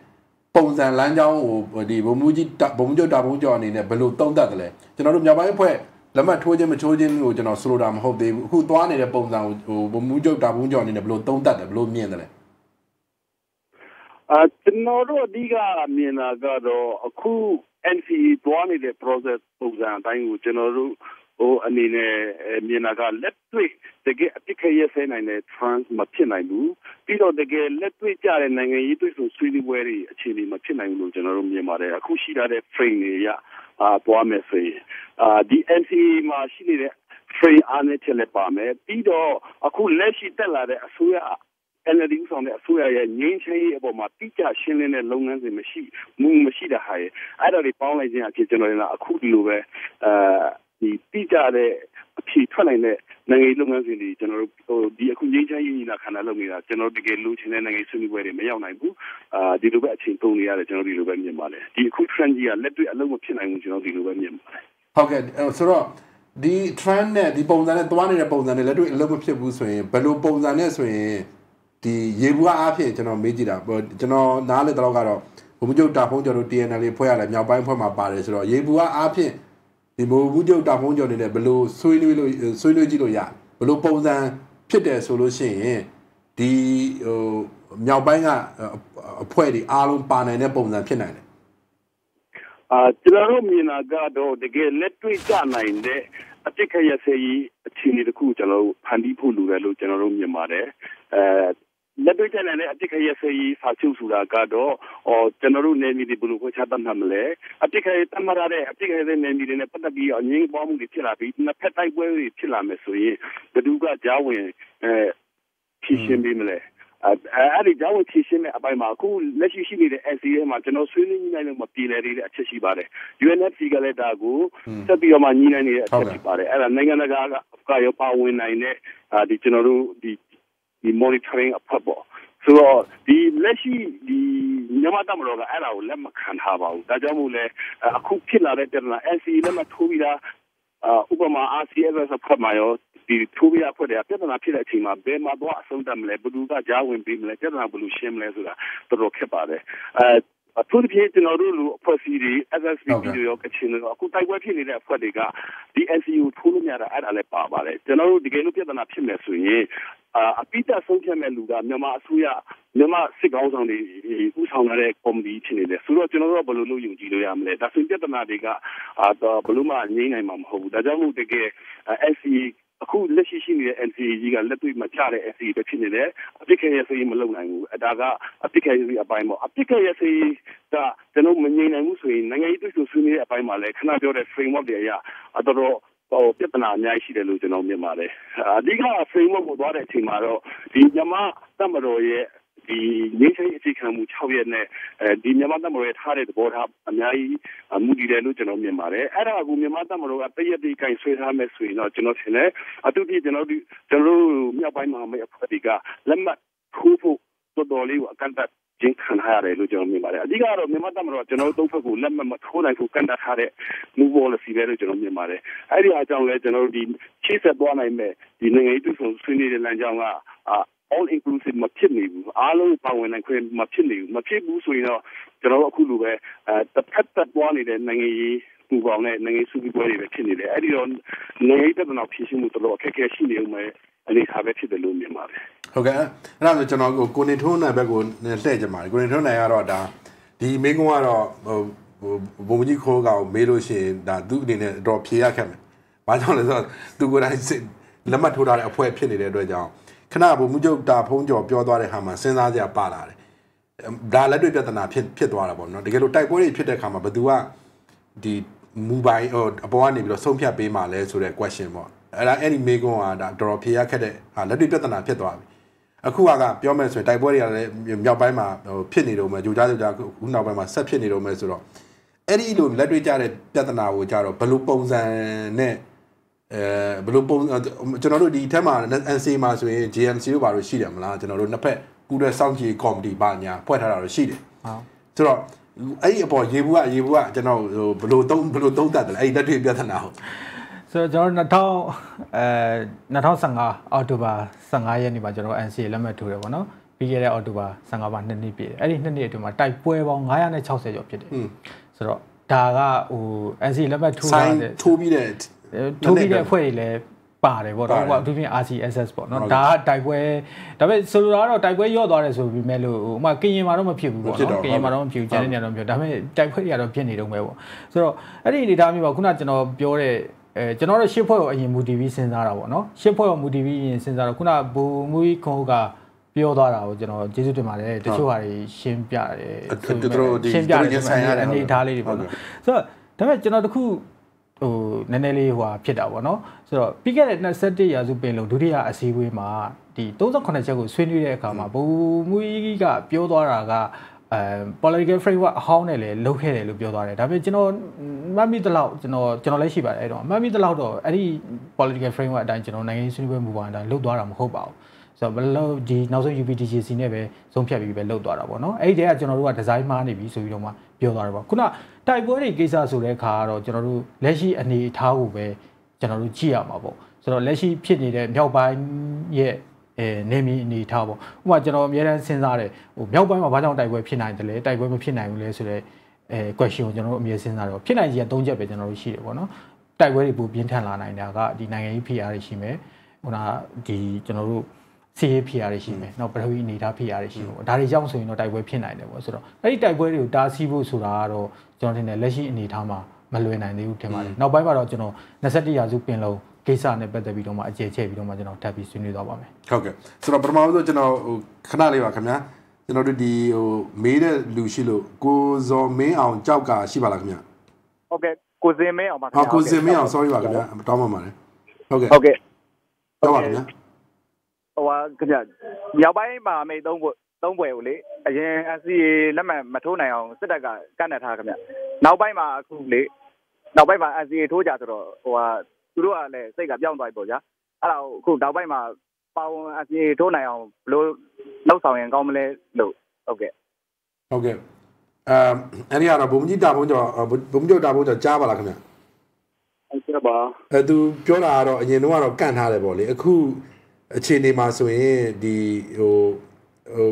ပုံစံလမ်းကြောင်းကိုဒီဘုံမှုကြီးဘုံကျော်တာဘုံကျော်အနေနဲ့ဘယ်လိုတုံ့တက်တယ်လဲကျွန်တော်တို့မြောက်ပိုင်းအဖွဲ့လက်မှတ်ထိုးခြင်းမချိုးခြင်းကိုကျွန်တော်ဆိုလိုတာမဟုတ်သေးဘူးအခုသွားနေတဲ့ပုံစံကိုဘုံမှုကျော်တာဘုံကျော်အနေနဲ့ဘယ်လိုတုံ့တက်တယ်ဘယ်လိုမြင်တယ်လဲအာကျွန်တော်တို့အဓိကမြင်တာကတော့အခု N C A သွားနေတဲ့ process ပုံစံအတိုင်းကိုကျွန်တော်တို့ဟိုအနေနဲ့မြင်တာကလက်တွေ့တကယ်အပြစ်ခရဆိုင်နိုင်တဲ့ trans မဖြစ်နိုင်ဘူးပြီးတော့တကယ်လက်တွေ့ကြတဲ့နိုင်ငံရေးတွေ့ဆုံဆွေးနွေးပွဲတွေအခြေအနေမဖြစ်နိုင်ဘူးလို့ကျွန်တော်တို့မြင်ပါတယ်အခုရှိထားတဲ့ frame တွေရအာသွားမယ်ဆိုရင်အာဒီ N C A မှာရှိနေတဲ့ frame အားနဲ့ချက်လက်ပါမယ်ပြီးတော့အခုလက်ရှိတက်လာတဲ့အစိုးရN L D ဥဆောင်တဲ့အစိုးရရဲ့ငြိမ်းချမ်းရေးအပေါ်မှာတိကျရှင်းလင်းတဲ့လုပ်ငန်းစဉ်မရှိမှုမရှိတဲ့ဟာရဲ့အဲ့ဒါတွေပေါင်းလိုက်ခြင်းအဖြစ်ကျွန်တော်တို့ကအခုဒီလိုပဲအဲဒီတိကျတဲ့အဖြစ်ထွက်နိုင်တဲ့နိုင်ငံရေးလုပ်ငန်းစဉ်တွေကျွန်တော်တို့ဟိုဒီအခုငြိမ်းချမ်းရေးညီလာခံလုပ်နေတာကျွန်တော်တို့တကယ်လိုချင်တဲ့နိုင်ငံရေးဆွေးနွေးပွဲတွေမရောက်နိုင်ဘူးအာဒီလိုပဲအချိန်ကုန်နေရတယ်ကျွန်တော်ဒီလိုပဲမြင်ပါလေဒီအခု trend ကြီးကလက်တွေ့အလုံးမဖြစ်နိုင်ဘူးကျွန်တော်ဒီလိုပဲမြင်ပါလေဟုတ်ကဲ့ဆိုတော့ဒီ trend နဲ့ဒီပုံစံနဲ့သွားနေတဲ့ပုံစံတွေလက်တွေ့အလုံးမဖြစ်ဘူးဆိုရင်ဘယ်လိုပုံစံနဲ့ဆိုရင်ဒီရေဘူးအားဖြင့်ကျွန်တော်မေးကြည့်တာကျွန်တော်နားလေတော့ကတော့ဘုံမှုကျုပ်တာဖုံးကျော်တို့ T N L လေးဖွဲ့ရလဲမြောက်ပိုင်းဖွဲ့မှာပါတယ်ဆိုတော့ရေဘူးအားဖြင့်ဒီဘုံမှုကျုပ်တာဖုံးကျော်နေနဲ့ဘလို့ဆွေးနွေးလို့ဆွေးနွေးကြည့်လို့ရဘလို့ပုံစံဖြစ်တယ်ဆိုလို့ရှိရင်ဒီဟိုမြောက်ပိုင်းကအဖွဲ့တွေအားလုံးပါနိုင်တဲ့ပုံစံဖြစ်နိုင်တယ်အာကျွန်တော်မြင်တာကတော့တကယ်လက်တွေ့ကြနိုင်တဲ့အတိတ်ခရစေကြီးအခြေအနေတစ်ခုကျွန်တော်ဖန်တီးဖို့လိုတယ်လို့ကျွန်တော်မြင်ပါတယ်အဲလက်တွေ့ကျတဲ့အတိတ်ခရစေးစာချုပ်ဆိုတာကတော့အော်ကျွန်တော်တို့နေမီဒီဘလူကိုချတတ်မှမလဲအတိတ်ခရတမရတဲ့အတိတ်ခရနေမီဒီနဲ့ပတ်သက်ပြီးအငြင်းပွားမှုတွေဖြစ်လာပြီးနှစ်ဖက်တိုက်ပွဲတွေဖြစ်လာမယ်ဆိုရင်ဘယ်သူကကြားဝင်အဲဖြစ်ရှင်းပေးမလဲအဲ့ဒီကြောင့်ချီရှင်းတဲ့အပိုင်းမှာအခုလက်ရှိရှိနေတဲ့ N C A မှာကျွန်တော်ဆွေးနွေးညီနိုင်လို့မပြေလည်သေးတဲ့အချက်ရှိပါတယ် U N F C ကလည်းဒါကိုဆက်ပြီးတော့မှညီနိုင်နေတဲ့အချက်ရှိပါတယ်အဲ့ဒါနိုင်ငံတကာကရောပါဝင်နိုင်တဲ့ဒီကျွန်တော်တို့ဒီဒီ monitoring အဖြစ်ပေါ့ဆိုတော့ဒီလက်ရှိဒီမြန်မာတမတော်ကအဲ့ဒါကိုလက်မခံထားပါဘူးဒါကြောင့်မို့လဲအခုဖြစ်လာတဲ့ပြဿနာ N C A လက်မထိုးပြီးတာဥပမာ R C S ဆက်ဖတ်မှာရောဒီထိုးပြဖွက်တဲ့ပြဿနာဖြစ်တဲ့အချိန်မှာဘယ်မှာတော့အဆုံးသတ်မလဲဘယ်သူကကြားဝင်ပြီးမလဲပြဿနာဘယ်လိုရှင်းမလဲဆိုတာတော်တော်ခက်ပါတယ်အဲအထူးသဖြင့်ကျွန်တော်တို့လူအဖွဲ့အစည်းတွေ S S P P တွေရောကချင်တော့အခုတိုက်ပွဲဖြစ်နေတဲ့အဖွဲ့တွေကဒီ N C U ထိုးလို့ရတာအဲ့ဒါလည်းပါပါတယ်ကျွန်တော်တို့တကယ်လို့ပြဿနာဖြစ်မယ်ဆိုရင်အာအပိတဆုံးဖြတ်မဲ့လူကမြန်မာအစိုးရမြန်မာစစ်ကောင်ဆောင်တွေဦးဆောင်လာတဲ့ကော်မတီဖြစ်နေတယ်ဆိုတော့ကျွန်တော်တို့ကဘယ်လိုလုပ်ယုံကြည်လို့ရမလဲဒါဆိုပြဿနာတွေကအာတော့ဘယ်လိုမှငြိမ်းနိုင်မှာမဟုတ်ဘူးဒါကြောင့်မို့တကယ် N C Aအခုလက်ရှိရှိနေတဲ့ N C A ကြီးကလက်တွေ့မှာချတဲ့ N C A ပဲဖြစ်နေတယ်အပြစ်ခရစေးမလုပ်နိုင်ဘူးအတားကအပြစ်ခရစေးအပိုင်းပေါ့အပြစ်ခရစေးကကျွန်တော်မငြိမ်နိုင်ဘူးဆိုရင်နိုင်ငံရေးတွေ့ဆုံဆွေးနွေးတဲ့အပိုင်းမှာလည်းခဏပြောတဲ့ framework တွေအရအတော်တော်ဟိုပြဿနာအများကြီးရှိတယ်လို့ကျွန်တော်မြင်ပါတယ်အဓိက framework ကိုသွားတဲ့အချိန်မှာတော့ဒီမြန်မာတပ်မတော်ရဲ့ဒီရေးဆိုင်အခြေခံမှု၆ရက်နဲ့အဲဒီမြန်မာတပ်မတော်ရဲ့ထားတဲ့သဘောထားအများကြီးမူတည်တယ်လို့ကျွန်တော်မြင်ပါတယ်အဲ့ဒါကမြန်မာတပ်မတော်ကတရက်တည်းကိုင်ဆွေးထားမယ်ဆိုရင်တော့ကျွန်တော်ထင်တယ်အတူတူကျွန်တော်တို့ကျွန်တော်တို့မြောက်ပိုင်းမှာမယ့်အဖွဲ့တွေကလက်မှတ်ထိုးဖို့တော်တော်လေးကိုအကန့်အသတ်ကျင်းခံထားရတယ်လို့ကျွန်တော်မြင်ပါတယ်အဓိကတော့မြန်မာတပ်မတော်ကကျွန်တော်တို့သုံးဖက်ကိုလက်မှတ်မထိုးနိုင်ဘူးကန့်သတ်ထားတဲ့ move policy ပဲလို့ကျွန်တော်မြင်ပါတယ်အဲ့ဒီအကြောင်းလဲကျွန်တော်တို့ဒီချေးဆက်သွားနိုင်မဲ့ဒီနိုင်ငံရေးတွေ့ဆုံဆွေးနွေးတဲ့လမ်းကြောင်းကall inclusive မဖြစ်နေဘူးအားလုံးပါဝင်နိုင်ခွင့်မဖြစ်နေဘူးမဖြစ်ဘူးဆိုရင်တော့ကျွန်တော်တို့အခုလိုပဲအဲတစ်ဖက်သက်ပွားနေတဲ့နိုင်ငံရေးပူပေါင်းတဲ့နိုင်ငံစုပြီးပွဲတွေပဲဖြစ်နေတယ်အဲ့ဒီတော့နိုင်ငံတကာနောက်ဖြစ်ရှိမှုတော်တော်အခက်အခဲရှိနေဦးမယ်အနေထားပဲဖြစ်တယ်လို့မြင်ပါတယ်ဟုတ်ကဲ့အဲ့ဒါဆိုကျွန်တော်ကိုနေထွန်းနိုင်ဘက်ကိုလှည့်ကြပါမယ်ကိုနေထွန်းနိုင်ကတော့ဒါဒီမင်းကုန်းကတော့ဘုံကြီးခိုးကောင်မေးလို့ရှိရင်ဒါသူ့အနေနဲ့တော့ဖြေရခက်မယ်ဘာကြောင့်လဲဆိုတော့သူကိုယ်တိုင်လက်မှတ်ထိုးထားတဲ့အဖွဲ့ဖြစ်နေတဲ့အတွက်ကြောင့်ခဏဘုံမှုကျုပ်တာဖုံးကျော်ပြောသွားတဲ့ဟာမှာစဉ်းစားကြပါလာတယ်ဒါလက်တွေ့ပြဿနာဖြစ်ဖြစ်သွားတာပေါ့နော်တကယ်လို့တိုက်ပွဲတွေဖြစ်တဲ့ခါမှာဘယ်သူကဒီမူပိုင်ဟိုအပေါ်ကနေပြီးတော့ဆုံးဖြတ်ပေးမှလဲဆိုတဲ့ question ပေါ့အဲ့ဒါအဲ့ဒီမေကွန်ကဒါတော်တော်ဖြေရခက်တဲ့ဟာလက်တွေ့ပြဿနာဖြစ်သွားပြီအခုကပြောမယ်ဆိုရင်တိုက်ပွဲတွေကလည်းမြောက်ပိုင်းမှာဟိုဖြစ်နေတော့မယ်ဂျိုကြားဂျိုကြားခုနောက်ပိုင်းမှာဆက်ဖြစ်နေတော့မယ်ဆိုတော့အဲ့ဒီလိုလက်တွေ့ကြတဲ့ပြဿနာကိုကြတော့ဘယ်လိုပုံစံနဲ့အဲဘလို့ပုံကျွန်တော်တို့ဒီထက်မှာ N C A မှာဆိုရင် G M C တို့ဘာလို့ရှိတယ်မလားကျွန်တော်တို့နှစ်ဖက်ကူတဲ့စောင့်ကြည့်ကော်မတီပါညာဖွဲ့ထားတာတော့ရှိတယ်ဟုတ်ဆိုတော့အဲ့ဒီအပေါ်ရေဘူးကရေဘူးကကျွန်တော်ဟိုဘလို့သုံးဘလို့သုံးတတ်တယ်အဲ့ဒီလက်တွေ့ပြဿနာဟုတ်ဆိုတော့ကျွန်တော်2000အဲ2015အောက်တိုဘာ15ရက်နေ့မှာကျွန်တော် N C A လက်မှတ်ထိုးတယ်ပေါ့နော် ပြီးခဲ့တဲ့အောက်တိုဘာfifteenမှာနှစ်နှစ်ပြည့်တယ်အဲ့ဒီနှစ်နှစ်အတွင်းမှာတိုက်ပွဲပေါင်းnine hundred sixtyကျော်ဖြစ်တယ်ဆိုတော့ဒါကဟို N C A လက်ပတ်ထိုးလာတဲ့ထိုးပြီးတဲ့ထိုးပြီးတဲ့အဖွဲ့တွေလည်းပါတယ်ပေါ့တော့ဟိုအထူးဖြင့် R C S S ပေါ့နော်ဒါကတိုက်ပွဲဒါပေမဲ့ဆိုလိုတာကတော့တိုက်ပွဲရော့သွားတယ်ဆိုပြီးမဲ့လို့ဟိုမှကရင်မှာတော့မဖြစ်ဘူးပေါ့နော်ကရင်မှာတော့မဖြစ်ဘူးကျန်တဲ့နေရာတော့မဖြစ်ဒါပေမဲ့တိုက်ပွဲတွေကတော့ဖြစ်နေတုန်းပဲပေါ့ဆိုတော့အဲ့ဒီအနေအထားမျိုးပေါ့ခုနကျွန်တော်ပြောတဲ့အဲကျွန်တော်တို့ရှစ်ဖွဲ့ကိုအရင်မူတီဗီစဉ်းစားတာပေါ့နော်ရှစ်ဖွဲ့ကိုမူတီဗီရင်စဉ်းစားတော့ခုနဘူမူကြီးခွန်ကပြောသွားတာကိုကျွန်တော်ကျေးဇူးတင်ပါတယ်တချို့ဟာတွေရှင်းပြတယ်ရှင်းပြတယ်ဆိုင်ရတဲ့အနေအထားလေးတွေပေါ့နော်ဆိုတော့ဒါပေမဲ့ကျွန်တော်တခုဟိုနည်းနည်းလေးဟိုဟာဖြစ်တာပေါ့နော်ဆိုတော့ပြီးခဲ့တဲ့twenty-oneရာစုပင်လုံဒုတိယအစည်းအဝေးမှာဒီthirty-eightချက်ကိုဆွေးနွေးတဲ့အခါမှာဘူမူကြီးကပြောသွားတာကအဲ political framework အဟောင်းနဲ့လည်းလုပ်ခဲ့တယ်လို့ပြောသွားတယ်ဒါပေမဲ့ကျွန်တော်မှတ်မိသလောက်ကျွန်တော်ကျွန်တော်လည်းရှိပါတယ်အဲ့တော့မှတ်မိသလောက်တော့အဲ့ဒီ political framework အတိုင်းကျွန်တော်နိုင်ငံရေးဆွေးနွေးပွဲမူပါအတိုင်းလုပ်သွားတာမဟုတ်ပါဘူးဆိုတော့ဘယ်လိုဒီနောက်ဆုံး U P D J C နဲ့ပဲဆုံးဖြတ်ပြီးပဲလုပ်သွားတာပေါ့နော်အဲ့ဒီတည်းကကျွန်တော်တို့က design မှားနေပြီဆိုပြီးတော့မှပြောသွားတယ်ပေါ့ခုနတိုက်ပွဲတွေကိစ္စဆိုတဲ့အခါကတော့ကျွန်တော်တို့လက်ရှိအနေအထားကိုပဲကျွန်တော်တို့ကြည့်ရမှာပေါ့ဆိုတော့လက်ရှိဖြစ်နေတဲ့မြောက်ပိုင်းရဲ့အဲနေမီအနေထားပေါ့ဥပမာကျွန်တော်အများအားစဉ်းစားတယ်ဟိုမြောက်ပိုင်းမှာဘာကြောင့်တိုက်ပွဲဖြစ်နိုင်တယ်လဲတိုက်ပွဲမဖြစ်နိုင်ဘူးလဲဆိုတော့အဲ question ကိုကျွန်တော်တို့အများအားစဉ်းစားတယ်ဖြစ်နိုင်ရတဲ့သုံးချက်ပဲကျွန်တော်တို့ရှိတယ်ပေါ့နော်တိုက်ပွဲတွေပိုပြင်းထန်လာနိုင်တာကဒီနိုင်ငံရေးဖိအားတွေရှိမယ်ဟိုနာဒီကျွန်တော်တို့စီးရေးဖိအားတွေရှိမယ်နောက်ပထဝီအနေထားဖိအားတွေရှိမယ်ဒါတွေကြောင့်ဆိုရင်တော့တိုက်ပွဲဖြစ်နိုင်တယ်ပေါ့ဆိုတော့အဲ့ဒီတိုက်ပွဲတွေကိုတားဆီးဖို့ဆိုတာကတော့ကျွန်တော်ထင်တယ်လက်ရှိအနေထားမှာမလွယ်နိုင်သေးဘူးထင်ပါတယ်နောက်ပိုင်းမှာတော့ကျွန်တော်twenty-oneရာစုပင်လုံးကိစ္စနဲ့ပတ်သက်ပြီးတော့မှအကျယ်ချဲ့ပြီးတော့မှကျွန်တော်ထပ်ပြီးဆွေးနွေးသွားပါမယ်ဟုတ်ကဲ့ဆိုတော့ပထမဆုံးကျွန်တော်ဟိုခဏလေးပါခင်ဗျာကျွန်တော်တို့ဒီဟိုမေးတဲ့လူရှိလို့ကိုဇော်မင်းအောင်ကြောက်ကရှိပါလားခင်ဗျာဟုတ်ကဲ့ကိုဇင်မင်းအောင်ပါခင်ဗျာဟုတ်ကိုဇင်မင်းအောင် sorry ပါခင်ဗျာတောင်းပါပါတယ်ဟုတ်ကဲ့ဟုတ်ကဲ့တောင်းပါခင်ဗျာဟိုပါခင်ဗျာမြောက်ပိုင်းမှာအမိတ်သုံးဖို့သုံးပွဲကိုလေအရင် N C A လက်မှတ်မထိုးနိုင်အောင်စစ်တပ်ကကန့်နှက်ထားခင်ဗျာနောက်ပိုင်းမှာအခုလေနောက်ပိုင်းမှာ N C A ထိုးကြဆိုတော့ဟိုပါသူတို့ကလည်းစိတ်ကပြောင်းသွားပြီပေါ့ဗျာအဲ့ဒါအခုနောက်ပိုင်းမှာပါဝင်အစီထိုးနိုင်အောင်ဘလို့လှုပ်ဆောင်ရင်ကောင်းမလဲလို့ဟုတ်ကဲ့ဟုတ်ကဲ့အမ်အဲ့ဒီအရဘုံကြီးတာဘုံကြောင့်ဘုံကြောင့်တာဘုံကြောင့်ကြားပါလားခင်ဗျအဲ့ကျပါအဲ့သူပြောတာကတော့အရင်တော့ကတော့ကန့်ထားတယ်ပေါ့လေအခုအခြေအနေမှာဆိုရင်ဒီ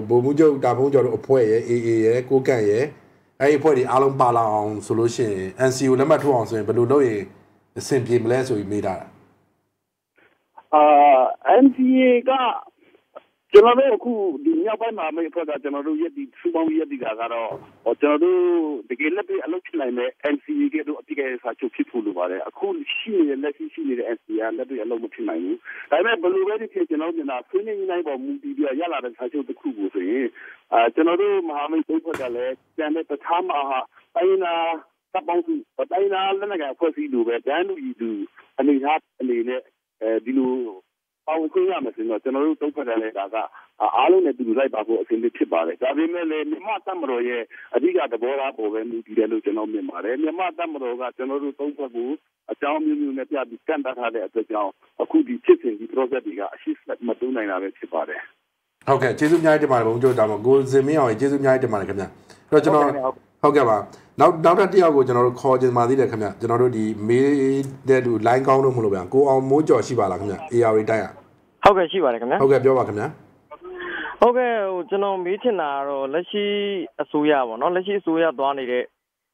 ဟိုဘုံကြောင့်တာဘုံကြောင့်တို့အဖွဲ့ရဲ့ A A ရဲ့ကိုကန့်ရဲ့အဲ့ဒီအဖွဲ့တွေအားလုံးပါလာအောင်ဆိုလို့ရှိရင် N C O လက်မှတ်ထိုးအောင်ဆိုရင်ဘယ်လိုလုပ်ရင်အဆင်ပြေမလဲဆိုပြီးမေးတာအာ N C A ကကျွန်တော်တို့အခုဒီမြောက်ပိုင်းမှာမိတ်အဖွဲ့ကကျွန်တော်တို့ရည်တည်စူပေါင်းရည်တည်တာကတော့ကျွန်တော်တို့တကယ်လက်ပြီးအလုပ်ဖြစ်နိုင်တဲ့ N C A ကတို့အပြည့်အစုံချုပ်ဖြစ်ဖို့လိုပါတယ်အခုရှိနေတဲ့လက်ရှိရှိနေတဲ့ N C A လက်ပြီးအလုပ်မဖြစ်နိုင်ဘူးဒါပေမဲ့ဘယ်လိုပဲဖြစ်ကျွန်တော်တို့ကဆွေးနွေးနိုင်ပေါ်မူတည်ပြီးရလာတဲ့စာချုပ်တစ်ခုကိုဆိုရင်အာကျွန်တော်တို့မဟာမိတ်အဖွဲ့ကလည်းကျန်တဲ့ပထမဟာတိုင်းနာပေါင်းစုပတ်တိုင်းလားလက်နက်ကဖွဲ့စည်းလို့ပဲဒန်းလူကြီးသူအနေထားအနေနဲ့အဲဒီလိုပေါင်းစုရမယ်ဆိုတော့ကျွန်တော်တို့တုတ်ဖက်တယ်လေဒါကအားလုံးနဲ့တူတူလိုက်ပါဖို့အဆင်သင့်ဖြစ်ပါတယ်ဒါပေမဲ့လည်းမြမတမတော်ရဲ့အဓိကသဘောထားပေါ်ပဲမူတည်တယ်လို့ကျွန်တော်မြင်ပါတယ်မြမတမတော်ကကျွန်တော်တို့တုတ်ဖက်ကိုအကြောင်းမျိုးမျိုးနဲ့ပြပြီးကန့်တတ်ထားတဲ့အတွက်ကြောင့်အခုဒီဖြစ်စဉ်ဒီ project တွေကအရှိတ်မတူနိုင်တာပဲဖြစ်ပါတယ်ဟုတ်ကဲ့ကျေးဇူးအများကြီးတင်ပါတယ်ဘုံကျိုးဒါမှကိုဇင်မင်းအောင်ကျေးဇူးအများကြီးတင်ပါတယ်ခင်ဗျာအဲ့တော့ကျွန်တော်ဟုတ်ကဲ့ပါနောက်နောက်တစ်ယောက်ကိုကျွန်တော်တို့ခေါ်ကြပါသေးတယ်ခင်ဗျကျွန်တော်တို့ဒီမေးတဲ့လူ line ကောင်းလို့မလို့ဗျာကိုအောင်မိုးကျော်ရှိပါလားခင်ဗျ A R တိုင်းอ่ะဟုတ်ကဲ့ရှိပါတယ်ခင်ဗျဟုတ်ကဲ့ပြောပါခင်ဗျဟုတ်ကဲ့ဟိုကျွန်တော်မေးချင်တာကတော့လက်ရှိအစိုးရပေါ့နော်လက်ရှိအစိုးရသွားနေတဲ့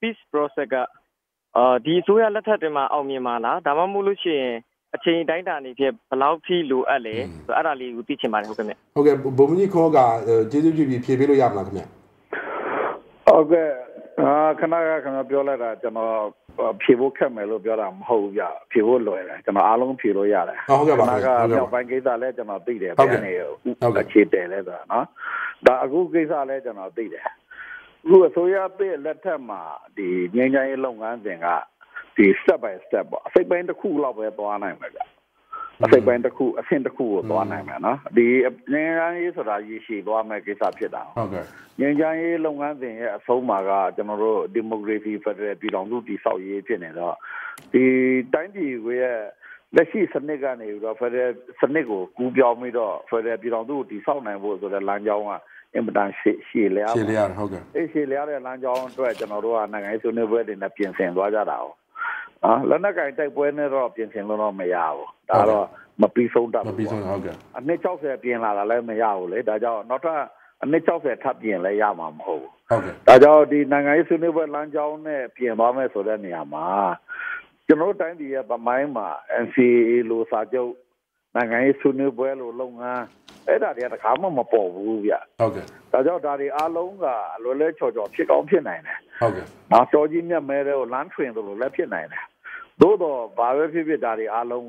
peace process ကအာဒီအစိုးရလက်ထက်တင်မှာအောင်မြင်ပါလားဒါမှမဟုတ်လို့ရှိရင်အချိန်တိုင်းတာနေဖြစ်ဘယ်လောက်ထိလိုအပ်လဲဆိုအဲ့ဒါလေးကိုသိချင်ပါတယ်ဟုတ်ကဲ့ခင်ဗျဟုတ်ကဲ့ဘုံကြီးခေါ်ကကျေးဇူးပြုပြီးဖြေပေးလို့ရမလားခင်ဗျဟုတ်ကဲ့အာခဏကခဏပြောလိုက်တာကျွန်တော်ဖြေဖို့ခက်မယ်လို့ပြောတာမဟုတ်ဘူးဗျဖြေဖို့လွယ်တယ်ကျွန်တော်အားလုံးဖြေလို့ရတယ်ဟုတ်ကဲ့ပါခဏကပြောပိုင်းကိစ္စလည်းကျွန်တော်သိတယ်ဗျနေဟုတ်ကဲ့ခြေတယ်လဲဆိုတာနော်ဒါအခုကိစ္စလည်းကျွန်တော်သိတယ်အခုအစိုးရပြည်လက်ထက်မှာဒီငြိမ်းချမ်းရေးလုပ်ငန်းစဉ်ကဒီ step by step ပေါ့အစိပ်ပိုင်းတစ်ခုလောက်ပဲသွားနိုင်မှာဗျအစိပ်ပိုင်းတစ်ခုအဆင့်တစ်ခုကိုသွားနိုင်မှာနော်ဒီငြိမ်းချမ်းရေးဆိုတာရည်ရှိသွားမယ်ကိစ္စဖြစ်တာဟုတ်ကဲ့ငြိမ်းချမ်းရေးလုပ်ငန်းစဉ်ရဲ့အဆုံးမှာကကျွန်တော်တို့ဒီမိုကရေစီဖက်ဒရယ်ပြည်ထောင်စုတည်ဆောက်ရေးဖြစ်နေတော့ဒီတိုင်းပြည်ရဲ့လက်ရှိစနစ်ကနေပြီးတော့ဖက်ဒရယ်စနစ်ကိုကူးပြောင်းပြီးတော့ဖက်ဒရယ်ပြည်ထောင်စုတည်ဆောက်နိုင်ဖို့ဆိုတဲ့လမ်းကြောင်းကအင်မတန်ရှေ့ရှေ့လျားရှေ့လျားဟုတ်ကဲ့အဲ့ရှေ့လျားတဲ့လမ်းကြောင်းအတွက်ကျွန်တော်တို့ကနိုင်ငံရေးဆွေးနွေးပွဲတွေနဲ့ပြင်ဆင်သွားကြတာဟုတ်အာလက်နက်ကင်တိုက်ပွဲနဲ့တော့ပြင်ဆင်လို့တော့မရဘူးဒါတော့မပြီးဆုံးတာမပြီးဆုံးဟုတ်ကဲ့အနည်းsixtyပြင်လာတာလည်းမရဘူးလေဒါကြောင့်နောက်ထပ် အနှစ်sixtyထပ်ပြင်လဲရမှာမဟုတ်ဘူးဟုတ်ကဲ့ဒါကြောင့်ဒီနိုင်ငံရေးဆွေးနွေးပွဲလမ်းကြောင်းနဲ့ပြင်သွားမယ်ဆိုတဲ့နေရာမှာကျွန်တော်တိုင်းပြည်ရဲ့ပမိုင်းမှာ N C A လို့စာချုပ်နိုင်ငံရေးဆွေးနွေးပွဲလို့လုပ်ငန်းအဲ့ဒါတွေကတခါမှမပေါ်ဘူးဗျဟုတ်ကဲ့ဒါကြောင့်ဒါတွေအားလုံးကလွယ်လွယ်ချော်ချော်ဖြစ်ကောင်းဖြစ်နိုင်တယ်ဟုတ်ကဲ့နောက်တော်ကြီးမြတ်မဲတွေကိုလမ်းထွင်သလိုလည်းဖြစ်နိုင်တယ်သို့တော့ဘာပဲဖြစ်ဖြစ်ဒါတွေအားလုံးက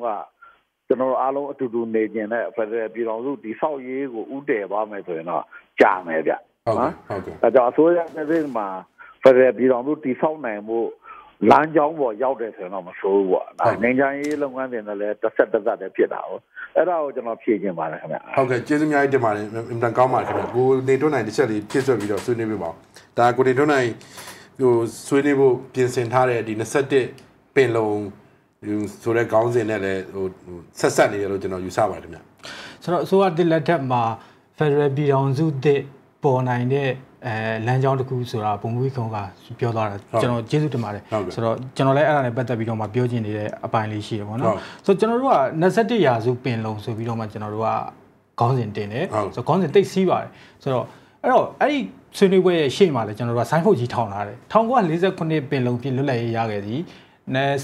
ကျွန်တော်အားလုံးအတူတူနေကျင်တဲ့ဖက်ဒရယ်ပြည်ထောင်စုတည်ဆောက်ရေးကိုဦးတည်ပါမယ်ဆိုရင်တော့ကြာမယ်ဗျဟုတ်ဟုတ်ကဲ့ဒါကြောင့်အစိုးရနဲ့ပြည်မှာဖက်ဒရယ်ပြည်ထောင်စုတည်ဆောက်နိုင်မှုလမ်းကြောင်းပေါ်ရောက်တယ်ဆိုတော့မဆိုးဘူးပေါ့။နိုင်ငံရေးလုပ်ငန်းစဉ်တွေလည်းတစ်ဆက်တစ်ဆက်တည်းဖြစ်တာပေါ့။အဲ့ဒါကိုကျွန်တော်ဖြည့်ခြင်းပါတယ်ခင်ဗျ။ဟုတ်ကဲ့ကျေးဇူးများကြီးတင်ပါတယ်။အင်တာကောင်းပါတယ်ခင်ဗျ။ကိုနေတွန်းနိုင်တစ်ချက်လေးဖြည့်ဆွတ်ပြီးတော့ဆွေးနွေးပြပါဦး။ဒါကိုနေတွန်းနိုင်ဟိုဆွေးနွေးဖို့ပြင်ဆင်ထားတဲ့ဒီtwenty-oneပင်လုံဆိုတဲ့ခေါင်းစဉ်နဲ့လည်းဟိုဆက်ဆက်နေတယ်လို့ကျွန်တော်ယူဆပါတယ်ခင်ဗျ။ကျွန်တော်အစိုးရတစ်လက်ထက်မှာ Federal ပြည်ထောင်စုတစ်ပေါ်နိုင်တဲ့အဲလမ်းကြောင်းတစ်ခုဆိုတာပုံမှန်ကြီးခေါင်းကပြောသွားတာကျွန်တော်ကျေးဇူးတင်ပါတယ်ဆိုတော့ကျွန်တော်လည်းအဲ့ဒါနဲ့ပတ်သက်ပြီးတော့မှပြောချင်နေတဲ့အပိုင်းလေးရှိတယ်ပေါ့နော်ဆိုတော့ကျွန်တော်တို့ကtwenty-oneရာစုပင်လုံဆိုပြီးတော့မှကျွန်တော်တို့ကခေါင်းစဉ်တင်တယ်ဆိုတော့ခေါင်းစဉ်တိတ်စီးပါတယ်ဆိုတော့အဲ့တော့အဲ့ဒီဆွေးနွေးပွဲရဲ့ရှေ့မှာလည်းကျွန်တော်တို့ကဆိုင်းဖို့ကြီးထောင်လာတယ်nineteen forty-nineပင်လုံပြည်လွတ်လပ်ရေးရခဲ့သည်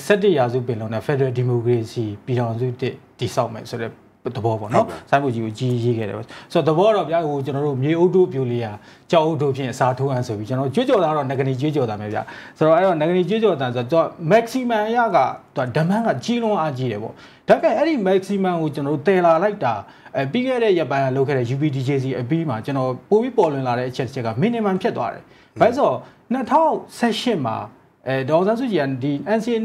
twenty-oneရာစုပင်လုံနဲ့ Federal Democracy ပြည်ထောင်စုတစ်တည်ဆောက်မယ်ဆိုတော့တဘောပေါ့နော်စိုင်းဖို့ကြီးကိုကြီးရေးခဲ့တယ်ပေါ့ဆိုတော့တဘောတော့ဗျာဟိုကျွန်တော်တို့မြေအုပ်တို့ပြိုလေးရာကြောက်အုပ်တို့ဖြင့်အစားထိုးအမ်းဆိုပြီးကျွန်တော်ကြွကြော်တာတော့ငကနေကြွကြော်တာမယ်ဗျာဆိုတော့အဲ့တော့ငကနေကြွကြော်တာဆိုတော့ maximum ရကသူဓမ္မန်ကကြီးလွန်အားကြီးတယ်ပေါ့ဒါပေမဲ့အဲ့ဒီ maximum ကိုကျွန်တော်တို့တည်လာလိုက်တာအဲပြီးခဲ့တဲ့ရပိုင်းကလုပ်ခဲ့တဲ့ U P D J C အပြီးမှာကျွန်တော်ပိုပြီးပေါ်လွင်လာတဲ့အချက်တစ်ချက်က minimum ဖြစ်သွားတယ်ဘာလို့ဆိုတော့twenty eighteenမှာအဲဒေါ်စန်းစုကြည်ကဒီ N C A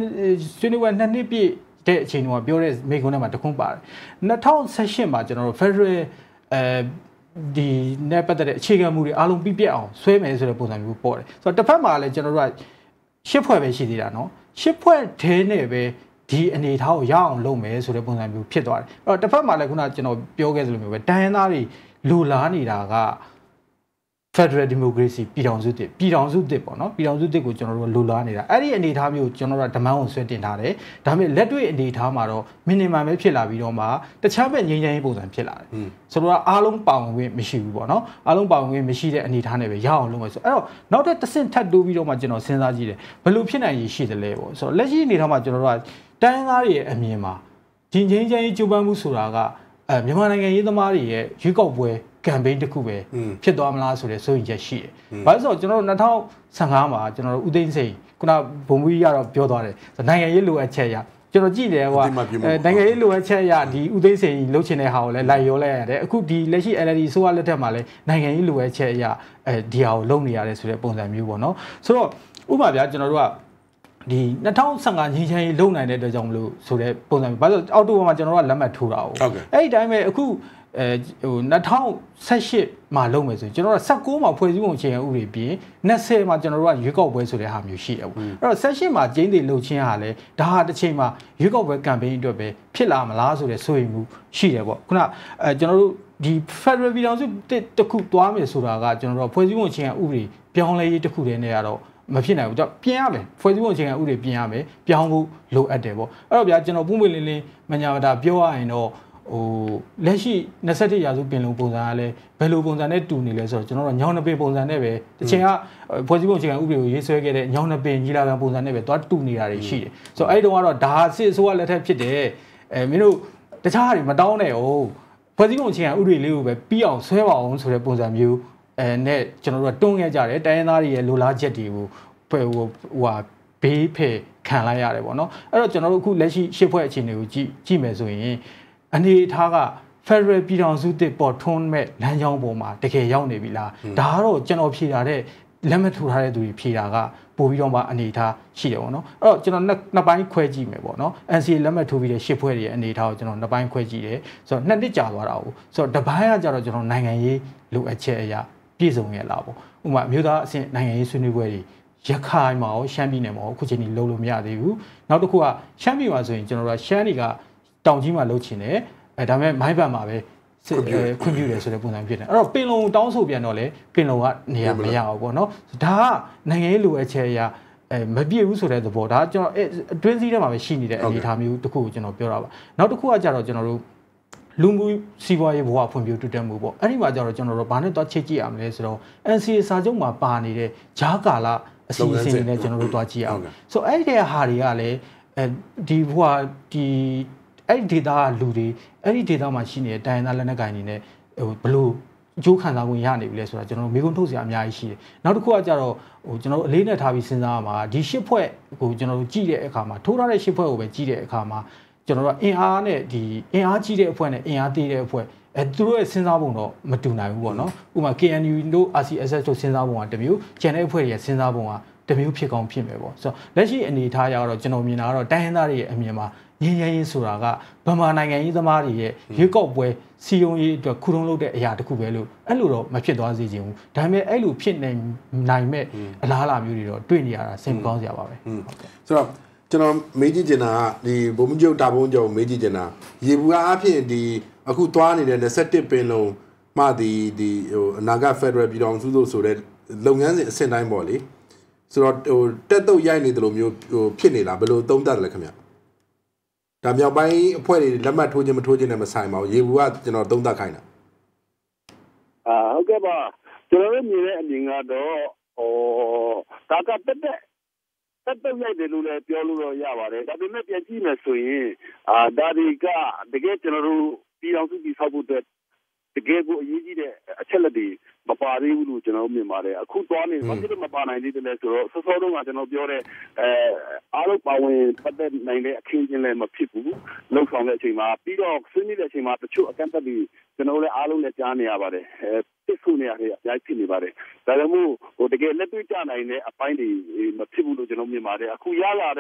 ဆွေးနွေးပွဲနှစ်နှစ်ပြည့်တဲ့အချိန်တော့ပြောတဲ့မိကုန်းထဲမှာတခွန်းပါတယ်twenty eighteenမှာကျွန်တော်တို့ Federal အဲဒီနဲ့ပတ်သက်တဲ့အခြေခံမှုတွေအားလုံးပြည့်ပြည့်အောင်ဆွဲမယ်ဆိုတဲ့ပုံစံမျိုးပေါ်တယ်ဆိုတော့တစ်ဖက်မှာလည်းကျွန်တော်တို့ကရှစ်ဖွဲ့ပဲရှိသေးတာနော်ရှစ်ဖွဲ့ထဲနဲ့ပဲဒီအနေထားကိုရအောင်လုပ်မယ်ဆိုတဲ့ပုံစံမျိုးဖြစ်သွားတယ်အဲ့တော့တစ်ဖက်မှာလည်းခုနကကျွန်တော်ပြောခဲ့သလိုမျိုးပဲတိုင်းရင်းသားတွေလူလားနေတာက Federal Democracy ပြည်ထောင်စုတစ်ပြည်ထောင်စုတစ်ပေါ့နော်ပြည်ထောင်စုတစ်ကိုကျွန်တော်တို့လိုလားနေတာအဲ့ဒီအနေအထားမျိုးကျွန်တော်တို့ဓမ္မဝန်ဆွဲတင်ထားတယ်ဒါပေမဲ့လက်တွေ့အနေအထားမှာတော့ minimum ပဲဖြစ်လာပြီးတော့မှတခြားဘက်ငြိမ်းချမ်းရေးပုံစံဖြစ်လာတယ်ဆိုတော့အားလုံးပါဝင်ခွင့်မရှိဘူးပေါ့နော်အားလုံးပါဝင်ခွင့်မရှိတဲ့အနေအထားနဲ့ပဲရအောင်လုပ်မယ်ဆိုအဲ့တော့နောက်တစ်တစ်ဆင့်ထပ်တိုးပြီးတော့မှကျွန်တော်စဉ်းစားကြည့်တယ်ဘယ်လိုဖြစ်နိုင်ရည်ရှိသလဲပေါ့ဆိုတော့လက်ရှိအနေအထားမှာကျွန်တော်တို့ကတိုင်းသားတွေရဲ့အမြင်မှာဒီငြိမ်းချမ်းရေးကြိုးပမ်းမှုဆိုတာကအဲမြန်မာနိုင်ငံရေးသမားတွေရဲ့ရွေးကောက်ပွဲcampaign တစ်ခုပဲဖြစ်သွားမလားဆိုတဲ့စိုးရိမ်ချက်ရှိတယ်။ဘာလို့ဆိုတော့ကျွန်တော်တို့twenty fifteenမှာကျွန်တော်တို့ဦးသိန်းစိန်ခုနဘုံမူကြီးကတော့ပြောသွားတယ်နိုင်ငံရေးလိုအပ်ချက်ရကျွန်တော်ကြည့်တယ်ကွာနိုင်ငံရေးလိုအပ်ချက်ရဒီဦးသိန်းစိန်လှုပ်ချင်တဲ့ဟာကိုလည်းလိုက်ရောလိုက်ရတယ်အခုဒီလက်ရှိ L N D ဆိုရလက်ထက်မှာလည်းနိုင်ငံရေးလိုအပ်ချက်ရအဲဒီဟာကိုလုပ်နေရတယ်ဆိုတဲ့ပုံစံမျိုးပေါ့နော်ဆိုတော့ဥပမာဗျာကျွန်တော်တို့ကဒီtwenty fifteenရေးချမ်းရေးလုံနိုင်တဲ့အတွက်ကြောင့်မလို့ဆိုတဲ့ပုံစံဘာလို့အောက်တိုဘာမှာကျွန်တော်တို့ကလက်မှတ်ထိုးတာ哦အဲ့ဒီတိုင်းပဲအခုအဲဟိုtwenty eighteenမှာလုပ်မယ်ဆိုရင်ကျွန်တော်တို့nineteenမှာဖွဲ့စည်းပုံအခြေခံဥပဒေပြင်twentyမှာကျွန်တော်တို့ကရွေးကောက်ပွဲဆိုတဲ့ဟာမျိုးရှိတယ်ပေါ့အဲ့တော့sectionမှာကျင်းတည်လှုပ်ချင်းဟာလဲဒါဟာတစ်ချိန်မှာရွေးကောက်ပွဲ campaign အတွက်ပဲဖြစ်လာမလားဆိုတဲ့စိုးရိမ်မှုရှိတယ်ပေါ့ခုနအဲကျွန်တော်တို့ဒီ Federal ပြည်ထောင်စုတစ်ခုသွားမယ်ဆိုတာကကျွန်တော်တို့ဖွဲ့စည်းပုံအခြေခံဥပဒေပြောင်းလဲရေးတစ်ခုတည်းနဲ့ကတော့မဖြစ်နိုင်ဘူးတော့ပြင်ရမယ်ဖွဲ့စည်းပုံအခြေခံဥပဒေပြင်ရမယ်ပြောင်းဖို့လိုအပ်တယ်ပေါ့အဲ့တော့ဗျာကျွန်တော်ပုံမှန်လင်းလင်းမညာဝတာပြောရရင်တော့ဟိုလက်ရှိtwenty-oneရာစုပင်လုံပုံစံကလည်းဘယ်လိုပုံစံနဲ့တူနေလဲဆိုတော့ကျွန်တော်တို့ညောင်းနှစ်ပင်ပုံစံနဲ့ပဲတစ်ချိန်ကဖွဲ့စည်းပုံအခြေခံဥပဒေကိုရေးဆွဲခဲ့တဲ့ညောင်းနှစ်ပင်ညီလာခံပုံစံနဲ့ပဲသွားတူနေတာတွေရှိတယ်ဆိုတော့အဲ့ဒီတော့ကတော့ဒါစစ်အစိုးရလက်ထက်ဖြစ်တယ်အဲမင်းတို့တခြားတွေမတောင်းနဲ့ဟုတ်ဖွဲ့စည်းပုံအခြေခံဥပဒေလေးကိုပဲပြီးအောင်ဆွဲပါအောင်ဆိုတဲ့ပုံစံမျိုးအဲနဲ့ကျွန်တော်တို့တွန်းခဲ့ကြတယ်တိုင်းရင်းသားတွေရဲ့လိုလားချက်တွေကိုဖွဲ့ဟိုဟာဘေးဖယ်ခံလိုက်ရတယ်ပေါ့နော်အဲ့တော့ကျွန်တော်တို့အခုလက်ရှိရှစ်ဖွဲ့အခြေအနေကိုကြည့်ကြည့်မယ်ဆိုရင်အနေထားက Federal ပြည်ထောင်စုတစ်ပေါ်ထွန်းမဲ့လမ်းကြောင်းပေါ်မှာတကယ်ရောက်နေပြီလားဒါကတော့ကျွန်တော်ဖြေတာတဲ့လက်မထူထားတဲ့သူတွေဖြေတာကပို့ပြီးတော့မှအနေထားရှိတယ်ပေါ့နော်အဲ့တော့ကျွန်တော်နှစ်ပိုင်းခွဲကြည့်မယ်ပေါ့နော် N C A လက်မထူပြီးတဲ့ရှစ်ဖွဲ့ရဲ့အနေထားကိုကျွန်တော်နှစ်ပိုင်းခွဲကြည့်တယ်ဆိုတော့နှစ်နှစ်ကြာသွားတာ哦ဆိုတော့တစ်ပိုင်းကကြတော့ကျွန်တော်နိုင်ငံရေးလိုအပ်ချက်အရာပြည်စုံရလာပေါ့ဥပမာအမျိုးသားအဆင့်နိုင်ငံရေးဆွေးနွေးပွဲတွေရခိုင်မှာရောရှမ်းပြည်နယ်မှာရောအခုချိန်ကြီးလုံးလို့မရသေးဘူးနောက်တစ်ခုကရှမ်းပြည်မှာဆိုရင်ကျွန်တော်တို့ရှမ်းတွေကတောင်ကြီးမှာလှုပ်ချင်တယ်အဲဒါပေမဲ့မိုင်းပန်မှာပဲခွင့်ပြုတယ်ဆိုတဲ့ပုံစံဖြစ်တယ်အဲ့တော့ပင်လုံတောင်းဆိုပြန်တော့လေပင်လုံကနေရာမရအောင်ပေါ့နော်ဒါကနိုင်ငံရေးလိုအပ်ချက်အရာအဲမပြည့်ဘူးဆိုတဲ့သဘောဒါကကျွန်တော်အတွင်းစည်းထဲမှာပဲရှိနေတဲ့အနေအထားမျိုးတစ်ခုကိုကျွန်တော်ပြောတာပါနောက်တစ်ခုကကြတော့ကျွန်တော်တို့ Lumu Siwa Wa from you to Demubo. Anyway, General Baneta Chechi Amnesro, N C A Sajuma Pani, Chakala, a season in General Dajia. So Adia Hariale, Diva di Edida Ludi, Edida Machine, Diana Lanaganine, Blue, Jukana Wiani, Lesser, General Miguntusia Miashi. Now the Kuajaro, General Lena Tavisinama, the Shipway, General Gilia Ekama, Tura Shipway over Gilia Ekama. General Iane, the Ianchi appoint, Ianti appoint, a true Sinabuno, Matuna, Wono, Uma can you know as he assessed to Sinabua, the view, Genepoe, Sinabua, the view pick on Pimebo. So, Leshi and the Italian, Genominaro, Dianari, Emima, Yen Suraga, Pamananga in the Marie, Hugobwe, Sioni, the Kurunlo de Yat Kubelu, Eluro, Machedozium, Dame Elu Pin name Naime, Lala Muriro, Dunia, same Gonziawa. So, Medijana, the Bomjo Tabonjo Medijana. You were happy the Akutuani and the Sete Peno, Madi, the Naga Federal belongs to those so that long as Saint Imoli. So, Tato Yanni Romeo Pinilla below Tom Dalacamia. Damia by Poly Lama Tojim Tojin and Massaimo, you were Tom Dacana. Ah, okay, but the Romeo or Taka Pete. That the Lula Piolo Yavare, that the Metina Sui, uh, Dadiga, the Gate General, Pianzi Sabudet, the Gabo Yidi, a Cheladi, Papari, General Mimare, a Kutuani, Mapana, and Little Letter, Sosoro, and Obiore, uh, Arapawe, but then mainly a changing name of people, no from Letima, Pidok, Sunni Letima, the two accompanied, General Alu Letani Avare. Sooner, I think about it. Dalamu, or the gay Lebricana in a finding in the Tibulo Genomi Mare, a Kuyala,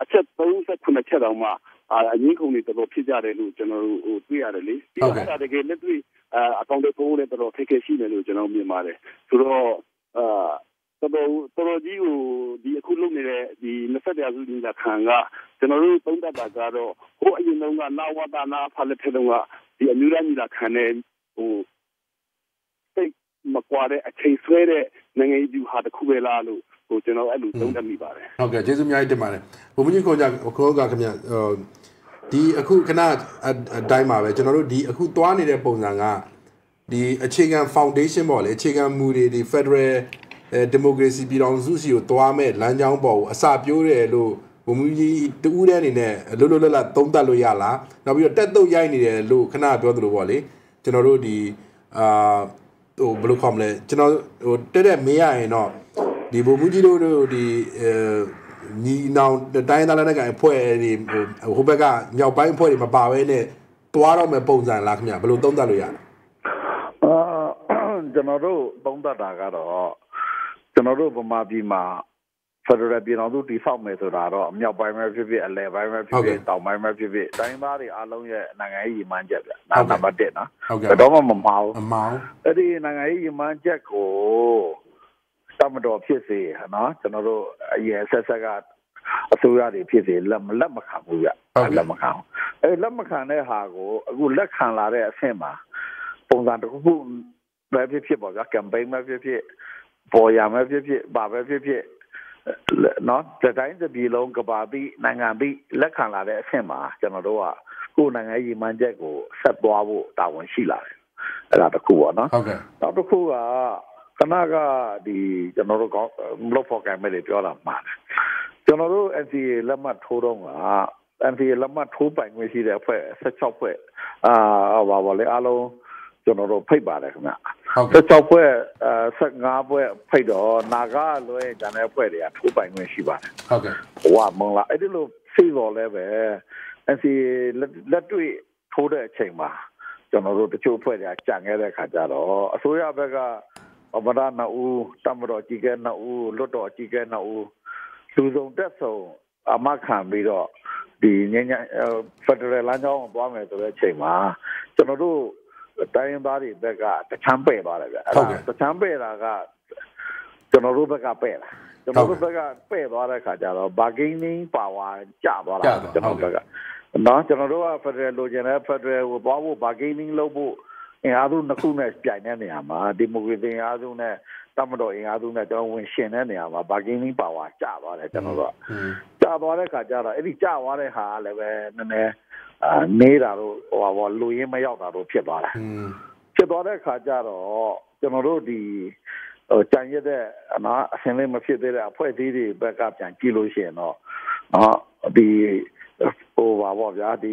a chef, those that Kunacharama, a Nikoni, the Pizza, General Utriarelli, the gay Lebri, a counter pole at the Rotation and Genomi Mare. So, uh, so the Kulumire, the Nefeda Zudinda Kanga, General Tonda Bagaro, who are you know, Nawadana, Paletanoa, the Anuranila Kane, who Macquarie, a case where you had a Kubelalu, who general and Luther. Okay, Jason, I demand. When you go to Koga, the Aku cannot a Daima, General, the Aku Tuani de Ponanga, the Achigan Foundation Ball, Achigan Moody, the Federal Democracy belongs to Susio, Tuame, Lanjambo, Asapure, Lu, Umuni, Tudanine, Lulula, Tonda Loyala. Now we are Tato Yani, Lu, cannot go to the Wally, General, the uh. Blue Comlet, General Mea, and all the Bomudido, the now the Diana Lanaga and Poe, Hubega, now buying Poe, Mabawene, Tuaro, and Ponza, Lacmia, Blue Dondaluya. General Bonda Dagado, General Bomabima, Federal Binondo, the Salmetorado, now by Mercury, and by Mercury, down by Mercury, Dimari, Aloya, Nangai, Manja, Namadena, the Domam Mao. Adi Nangai Manja, Samador Pisi, General, yes, as I got a Surari Pisi, Lam Lamakabuya, Lamakan. A Lamakan Hago, a good Lakan Lare Sema, Pongan, Ravi Pibo, Campaign, Ravi, Boyam, Ravi, Baba Ravi. Not the time to be long about the Nangambi, Lakana, Sema, Janadoa, who Nangai Manjago, Sabuavo, Tawan Shila, another Kua, no? Okay. Doctor Kua, Kanaga, the General Lopo Gamele, Joraman. General and the Lama Torong, and the Lama Tobang, we see their such of it, Alo, General Payback. The software, uh, Sangapore, Pado, Naga, Lue, and Elpere, and two by Meshiba. Okay. One Mongla, I didn't know, see all ever, and see, let we told her chamber. General, the two player, Changere Kajaro, Suya Vega, Obadana U, Tamaro Chigana U, Loto Chigana U, Luzon Deso, Amakan Bido, the Federal Lano, Bombay to the chamber. General. Time body, the chamber, the chamber, the Norubaga pair, the Norubaga pair, Baracajaro, bargaining power, Java, the Norubaga. Not the Norua Federal General Federal Babu, bargaining Lobo, in Aduna Kunas, Jananiama, Dimovin Aduna, Tamado, in Aduna, don't win Shenaniama, bargaining power, Java, the Norua. Java, Cajara, any Java, Hale, and 啊，没打都哇哇，录音没要打都撇断了。嗯，撇断了看家了，就那路的，呃，专业的那现在没撇对了，撇对的不干讲记录些呢，啊的，哦哇哇家的，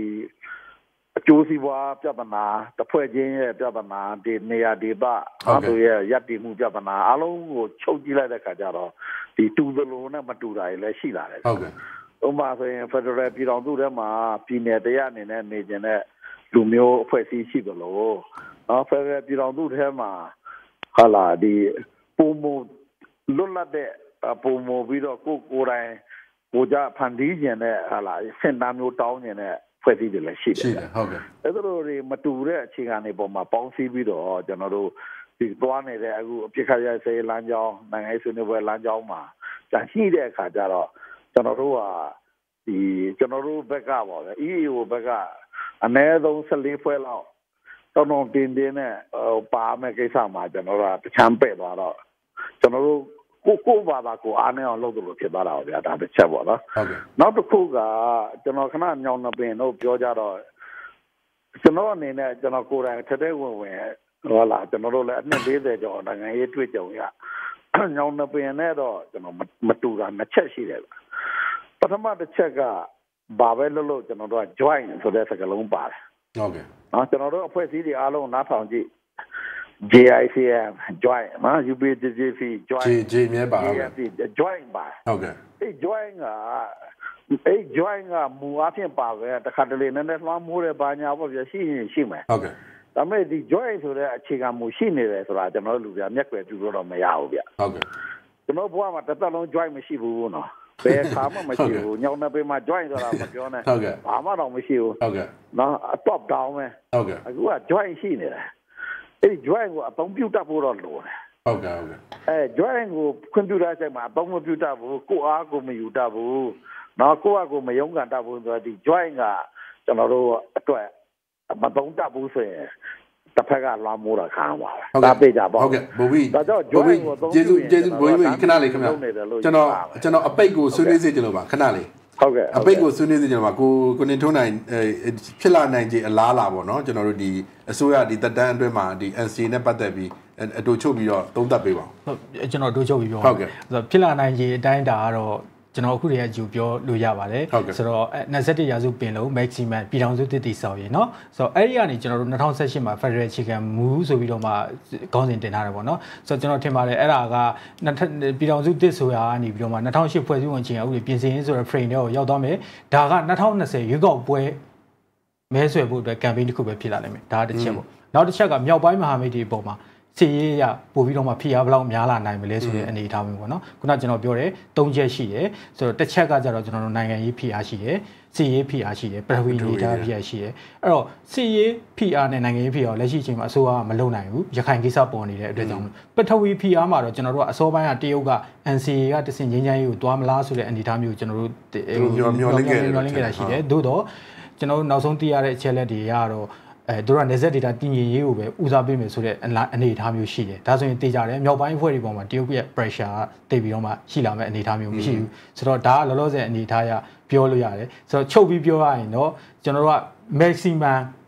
就是哇撇不难，他撇进也撇不难的，那也的吧，俺都也也的木撇不难，俺拢我抽起来的看家了，的肚子路那么堵来来稀来了。OK。我妈说，反正来比上多的嘛，比那的呀，你那那件呢，就没有快些些的喽。啊，反正比上多的嘛，好啦的，父母老了的啊，父母为了顾顾来，国家判地件呢，好啦，生产没有到年呢，快些就来些的。是的，好的。那个罗的嘛多的，其他那帮嘛帮些比多，就那罗，比多那的，我比看些些辣椒，那还是那块辣椒嘛，但现在看见了。ကျွန်တော်တို့ဟာဒီကျွန်တော်တို့ဘက်ကပါပဲ E U ဘက်ကအနည်းဆုံးfourteenဖွဲ့လောက်တောင်းတောင်းတင်းတင်းနဲ့ပါမယ်ကိစ္စမှာကျွန်တော်တို့ကတချမ်းပဲ့သွားတော့ကျွန်တော်တို့ကိုကိုပါပါကိုအားနဲ့အောင်လုပ်လို့ဖြစ်သွားတာပါဗျာဒါတစ်ချက်ပေါ့နော်ဟုတ်ကဲ့နောက်တစ်ခုကကျွန်တော်ခဏညောင်းနေပင်တော့ပြောကြတော့ကျွန်တော်အနေနဲ့ကျွန်တော်ကိုယ်တိုင်ထက်တဲ့ဝင်ဝင်ဟောလာကျွန်တော်တို့လည်းအနည်းfortyကျော်နိုင်ငံရေးတွေ့ကြုံရညောင်းနေပင်နဲ့တော့ကျွန်တော်မတူတာနှစ်ချက်ရှိတယ်ပထမတစ်ချက်ကဘာပဲလို့လို့ကျွန်တော်တို့က join ဆိုတဲ့စကားလုံးပါတယ်။ဟုတ်ကဲ့။နော်ကျွန်တော်တို့အဖွဲ့အစည်းတွေအားလုံးနားထောင်ကြည့် J I C M join နော် U B D J F join ဂျီဂျီမြဲပါလား။ join ပါ။ဟုတ်ကဲ့။အဲ join ကအဲ join ကမူအဖြစ်ပါပဲတခါတလေနည်းနည်းလွှမ်းမိုးတဲ့ဘာညာပေါ့ပြရှိရင်ရှိမယ်။ဟုတ်ကဲ့။ဒါပေမဲ့ဒီ join ဆိုတဲ့အခြေခံမူရှိနေတယ်ဆိုတာကျွန်တော်တို့လူပြမျက်ကွယ်ပြုလို့တော့မရဘူးဗျ။ဟုတ်ကဲ့။ကျွန်တော်ဘုရားမှာတစ်သက်လုံး join မရှိဘူးဘူးနော်။ပဲခါမှမရှိဘူးညောင်းနေပေးမှ join ဆိုတာမပြောနဲ့ဟုတ်ကဲ့ဘာမှတော့မရှိဘူးဟုတ်ကဲ့နော် top down ပဲဟုတ်ကဲ့အခုက join ရှိနေတာအဲ့ဒီ join ကိုအပေါင်းပြုတ်တတ်ဖို့တော့လိုတယ်ဟုတ်ကဲ့ဟုတ်ကဲ့အဲ join ကိုကွန်ပျူတာဆိုင်မှာအပေါင်းမပြုတ်တတ်ဘူးကိုအားကိုမယူတတ်ဘူးနော်ကိုအားကိုမယုံကန်တတ်ဘူးဆိုတော့ဒီ join ကကျွန်တော်တို့အတွက်မသုံးတတ်ဘူးဆိုရင်တစ်ဖက်ကလာမိုးတာခံပါပဲဒါပြေကြပါဟုတ်ကဲ့ဘိုးကြီးဒါကြောင့် join ကိုသုံးကျေးဇူးကျေးဇူးဘိုးကြီးခဏလေးခင်ဗျကျွန်တော်ကျွန်တော်အပိတ်ကိုဆွေးနွေးစေချင်လို့ပါခဏလေးဟုတ်ကဲ့အပိတ်ကိုဆွေးနွေးစေချင်လို့ပါကိုကိုနေထုံးနိုင်ဖြစ်လာနိုင်ခြင်းအလားလာပေါ့နော်ကျွန်တော်တို့ဒီအစိုးရဒီတက်တန်းအတွင်းမှာဒီ N C A နဲ့ပတ်သက်ပြီးအတူချုပ်ပြီးတော့သုံးသပ်ပေးပါဟုတ်ကျွန်တော်တို့ချုပ်ပြီးပြောဟုတ်ကဲ့ဖြစ်လာနိုင်ခြင်းအတိုင်းဒါကတော့ကျွန်တော်အခုတည်းကယူပြောလို့ရပါတယ်ဆိုတော့twenty-oneရာစုပင်လုံး maximum ပြည်ထောင်စုတည်တည်ဆောင်ရင်เนาะဆိုတော့အဲ့ဒီကနေကျွန်တော်တို့twenty eighteenမှာ Federal အခြေခံမူဆိုပြီးတော့မှခေါင်းစဉ်တင်ထားတယ်ပေါ့เนาะဆိုတော့ကျွန်တော်ထင်ပါတယ်အဲ့ဒါကပြည်ထောင်စုတည်ဆိုတာကနေပြီးတော့မှtwo thousand eightဖွဲ့စည်းပုံချင်းအခုပြင်ဆင်ရေးဆိုတော့ frame တွေကိုရောက်သွားမယ်ဒါကtwenty twentyရွေးကောက်ပွဲမဲဆွယ်ဖို့အတွက် campaign တစ်ခုပဲဖြစ်လာနိုင်မယ်ဒါတစ်ချက်ပေါ့နောက်တစ်ချက်ကမြောက်ပိုင်းမဟာမိတ်တွေပုံမှာစီရရပို့ပြီးတော့မှဖိအားဘလောက်များလာနိုင်မလဲဆိုတဲ့အနေအထားမျိုးပေါ့နော်ခုနကျွန်တော်ပြောတယ်threeချက်ရှိတယ်ဆိုတော့တစ်ချက်ကကြတော့ကျွန်တော်တို့နိုင်ငံရေးဖိအားရှိတယ်စီရေးဖိအားရှိတယ်ပထဝီဒေတာဖိအားရှိတယ်အဲ့တော့စီရေးဖိအားနဲ့နိုင်ငံရေးဖိအားလက်ရှိအချိန်မှာအစိုးရကမလုပ်နိုင်ဘူးရခိုင်ကိစ္စပေါ်နေတဲ့အတွက်ကြောင့်ပထဝီဖိအားမှာတော့ကျွန်တော်တို့ကအစောပိုင်းကတရုတ်က N C A ကတဆင့်ငင်းချမ်းရေးကိုတွားမလားဆိုတဲ့အနေအထားမျိုးကျွန်တော်တို့မျှော်လင့်ခဲ့တာရှိတယ်သို့တော့ကျွန်တော်တို့နောက်ဆုံးသိရတဲ့အချက်လက်တွေကတော့အဲတို့က nested data တင်ရင်ရေးကိုပဲဦးစားပေးမယ်ဆိုတဲ့အနေအထားမျိုးရှိတယ်ဒါဆိုရင်တေချာတယ်မြောက်ပိုင်းအဖွဲ့တွေပေါ်မှာတရုတ်ရဲ့ pressure ကတိတ်ပြီးတော့မှရှိလာမဲ့အနေအထားမျိုးမရှိဘူးဆိုတော့ဒါကလောလောဆယ်အနေအထားရပြောလို့ရတယ်ဆိုတော့ချုပ်ပြီးပြောရရင်တော့ကျွန်တော်တို့က maximum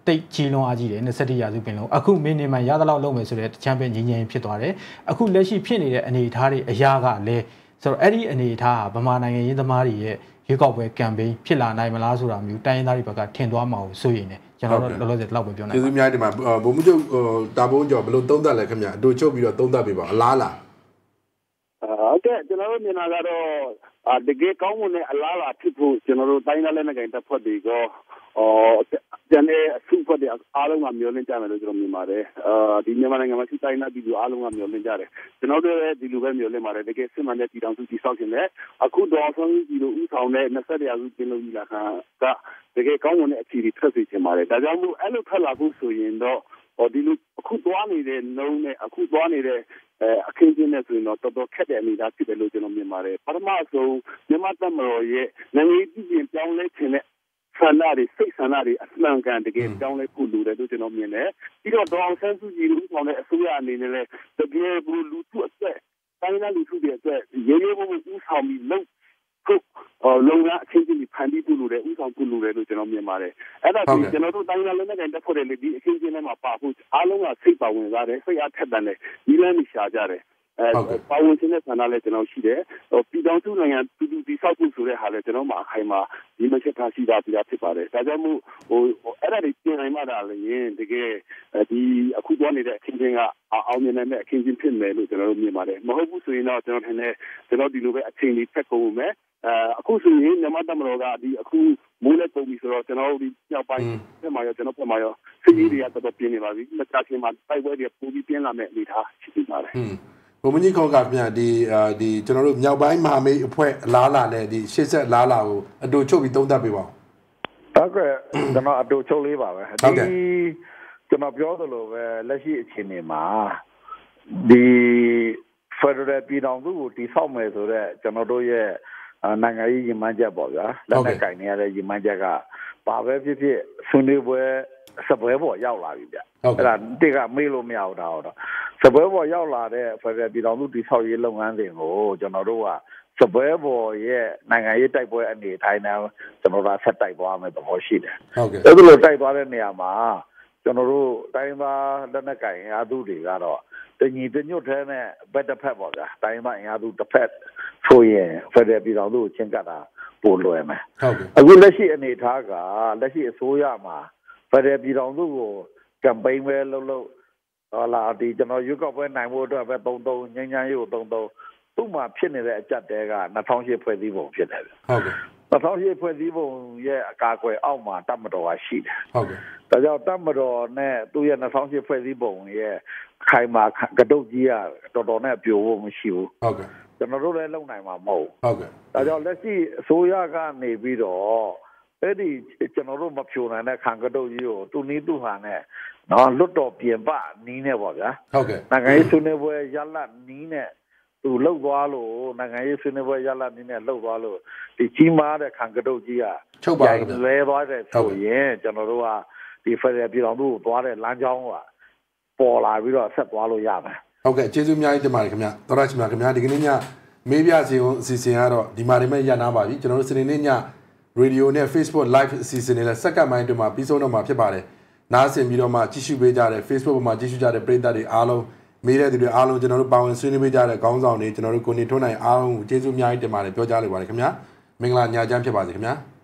တိတ်ကြီးလွန်အားကြီးတယ်twenty-oneရာစုပင်လုံးအခု minimum ရသလောက်လုပ်မယ်ဆိုတဲ့ချန်ပီယံငြင်းငြင်းဖြစ်သွားတယ်အခုလက်ရှိဖြစ်နေတဲ့အနေအထားတွေအရာကလည်းဆိုတော့အဲ့ဒီအနေအထားကဗမာနိုင်ငံရေးသမားတွေရဲ့ရွေးကောက်ပွဲ campaign ဖြစ်လာနိုင်မလားဆိုတာမျိုးတိုင်းရင်းသားတွေဘက်ကထင်သွားမှာကိုစိုးရိမ်တယ်ကျွန်တော်တို့လောလောဆယ်လောက်ပဲပြောနိုင်တယ်ကျေးဇူးများဒီမှာဘုံမှုချုပ်တာဘုံကျော်ဘယ်လိုသုံးသပ်လဲခင်ဗျအတူချုပ်ပြီးတော့သုံးသပ်ပေးပါအလားလားဟုတ်ကဲ့ကျွန်တော်တို့မြင်လာတော့တကယ်ကောင်းမွန်တဲ့အလားလားဖြစ်ဖို့ကျွန်တော်တို့တိုင်းသားလက်နက်ကင်တပ်ဖွဲ့တွေကောကျန်တဲ့အစုဖွဲ့တွေအားလုံးကမျှော်လင့်ကြမယ်လို့ကျွန်တော်မြင်ပါတယ်ဒီမြန်မာနိုင်ငံမှာရှိတိုင်းသားပြည်သူအားလုံးကမျှော်လင့်ကြတယ်ကျွန်တော်တို့လည်းဒီလိုပဲမျှော်လင့်ပါတယ်တကယ်စစ်မှန်တဲ့ပြည်ထောင်စုကြီးဆောက်ခြင်းနဲ့အခုတော်ဆုံးကြီးတို့ဦးဆောင်တဲ့twenty-oneရာစုပြည်လုံးကြီးလာခံကတကယ်ကောင်းမွန်တဲ့အခြေအနေထွက်စေချင်ပါတယ်ဒါကြောင့်မို့အဲ့လိုထွက်လာဖို့ဆိုရင်တော့ဒီလိုအခုသွားနေတဲ့နှုံးနဲ့အခုသွားနေတဲ့အခင်းကျင်းနဲ့ဆိုရင်တော့တော်တော်ခက်တဲ့အနေအထားဖြစ်တယ်လို့ကျွန်တော်မြင်ပါတယ်ပထမဆုံးမြန်မာတပ်မတော်ရဲ့နိုင်ငံပြည်ပြင်ပြောင်းလဲခြင်းနဲ့ဆန္ဒတွေစိတ်ဆန္ဒတွေအမှန်ကန်တကယ်ပြောင်းလဲဖို့လိုတယ်လို့ကျွန်တော်မြင်တယ်ပြီးတော့ဒေါအောင်ဆန်းစုကြည်ဦးဆောင်တဲ့အစိုးရအနေနဲ့လည်းတကယ်ဘူးလူထုအသက်တိုင်းနာလူထုတွေအတွက်ရေရေမှုမှုဦးဆောင်ပြီးလုပ်ဖို့ okay. Our men and that came in Pinman with the Roman Mare. Mahobu, so you know, the Lodi, a chain, the Pecome, a cousin in the Madame Roga, the Aku, Muleto, and all the Japan, the Maya, and Opamayo, Siri at the Pinima, the Tashiman, by way of Pubipiana met with her, she did not. When you call Gabia, the General Yabai Mahame, Pue Lala, the Shesa Lala, and do Chobi don't that be well. Okay, the not do Choliva. The further be down route, the somewhere to that, Janodoya, Nangai Manjaboga, Lanakania, Manjaga, Pavetti, Sunday were Suburbo Yaula. They got Milo Miao down. Suburbo Yaula, further be down route, the Saudi Long and the Oh, Janodoa, Suburbo, yeah, Nangai type and the Taina, Janoda set type one with the Hoshid. Okay. The little type one in Yama. Time than a guy, I do the Then you didn't turn better pebble. Time I do the pet. So, yeah, for the bit of do Chingata, Puluema. I will let you any taga, let you Suyama. For the bit of do, campaign well, la di, you got when I would have a don't do, you don't do. Too much in that Jatega, not only for the evil. But only for the evil, yeah, Kakwe, Alma, Tamado, I see. The Tamado, do you not only for the bone, yeah, Kaima, Gadogia, Dodonapio, Shiu. Okay. The Norole Longa Mo. Okay. Let's see, Soyaga may be the all. Eddie, General Mapuna, and I can't go you, to need to Hane. No, lot of Piemba, Nina was. Okay. Nagai Suneva Yala Nina. To low wallow, Nangai Suneva Yalan in a low wallow, the Chima, the Kangadogia, Choba, so yeah, Janoa, the Federal Bilandu, Bora, Lanjawa, Paula, Villa, Sapwalo Yama. Okay, Jesumia de Maricamia, Torach Maricamia, the Guinea, maybe as you see Sierra, the Marimaya Nava, you know, Serenia, Radio near Facebook Live season in a second mind to my piece on my Pibare, Nas and Midoma, Tishu Beda, Facebook, my Tishu Jada, Bread Daddy Allo. Media to the Allo General Bowen, Sunny Media, the Gonzalo, General Conitona, Allo, Jesu Mia, the Mara Pojali, Wakamia, Mingla, Jampa, Wakamia.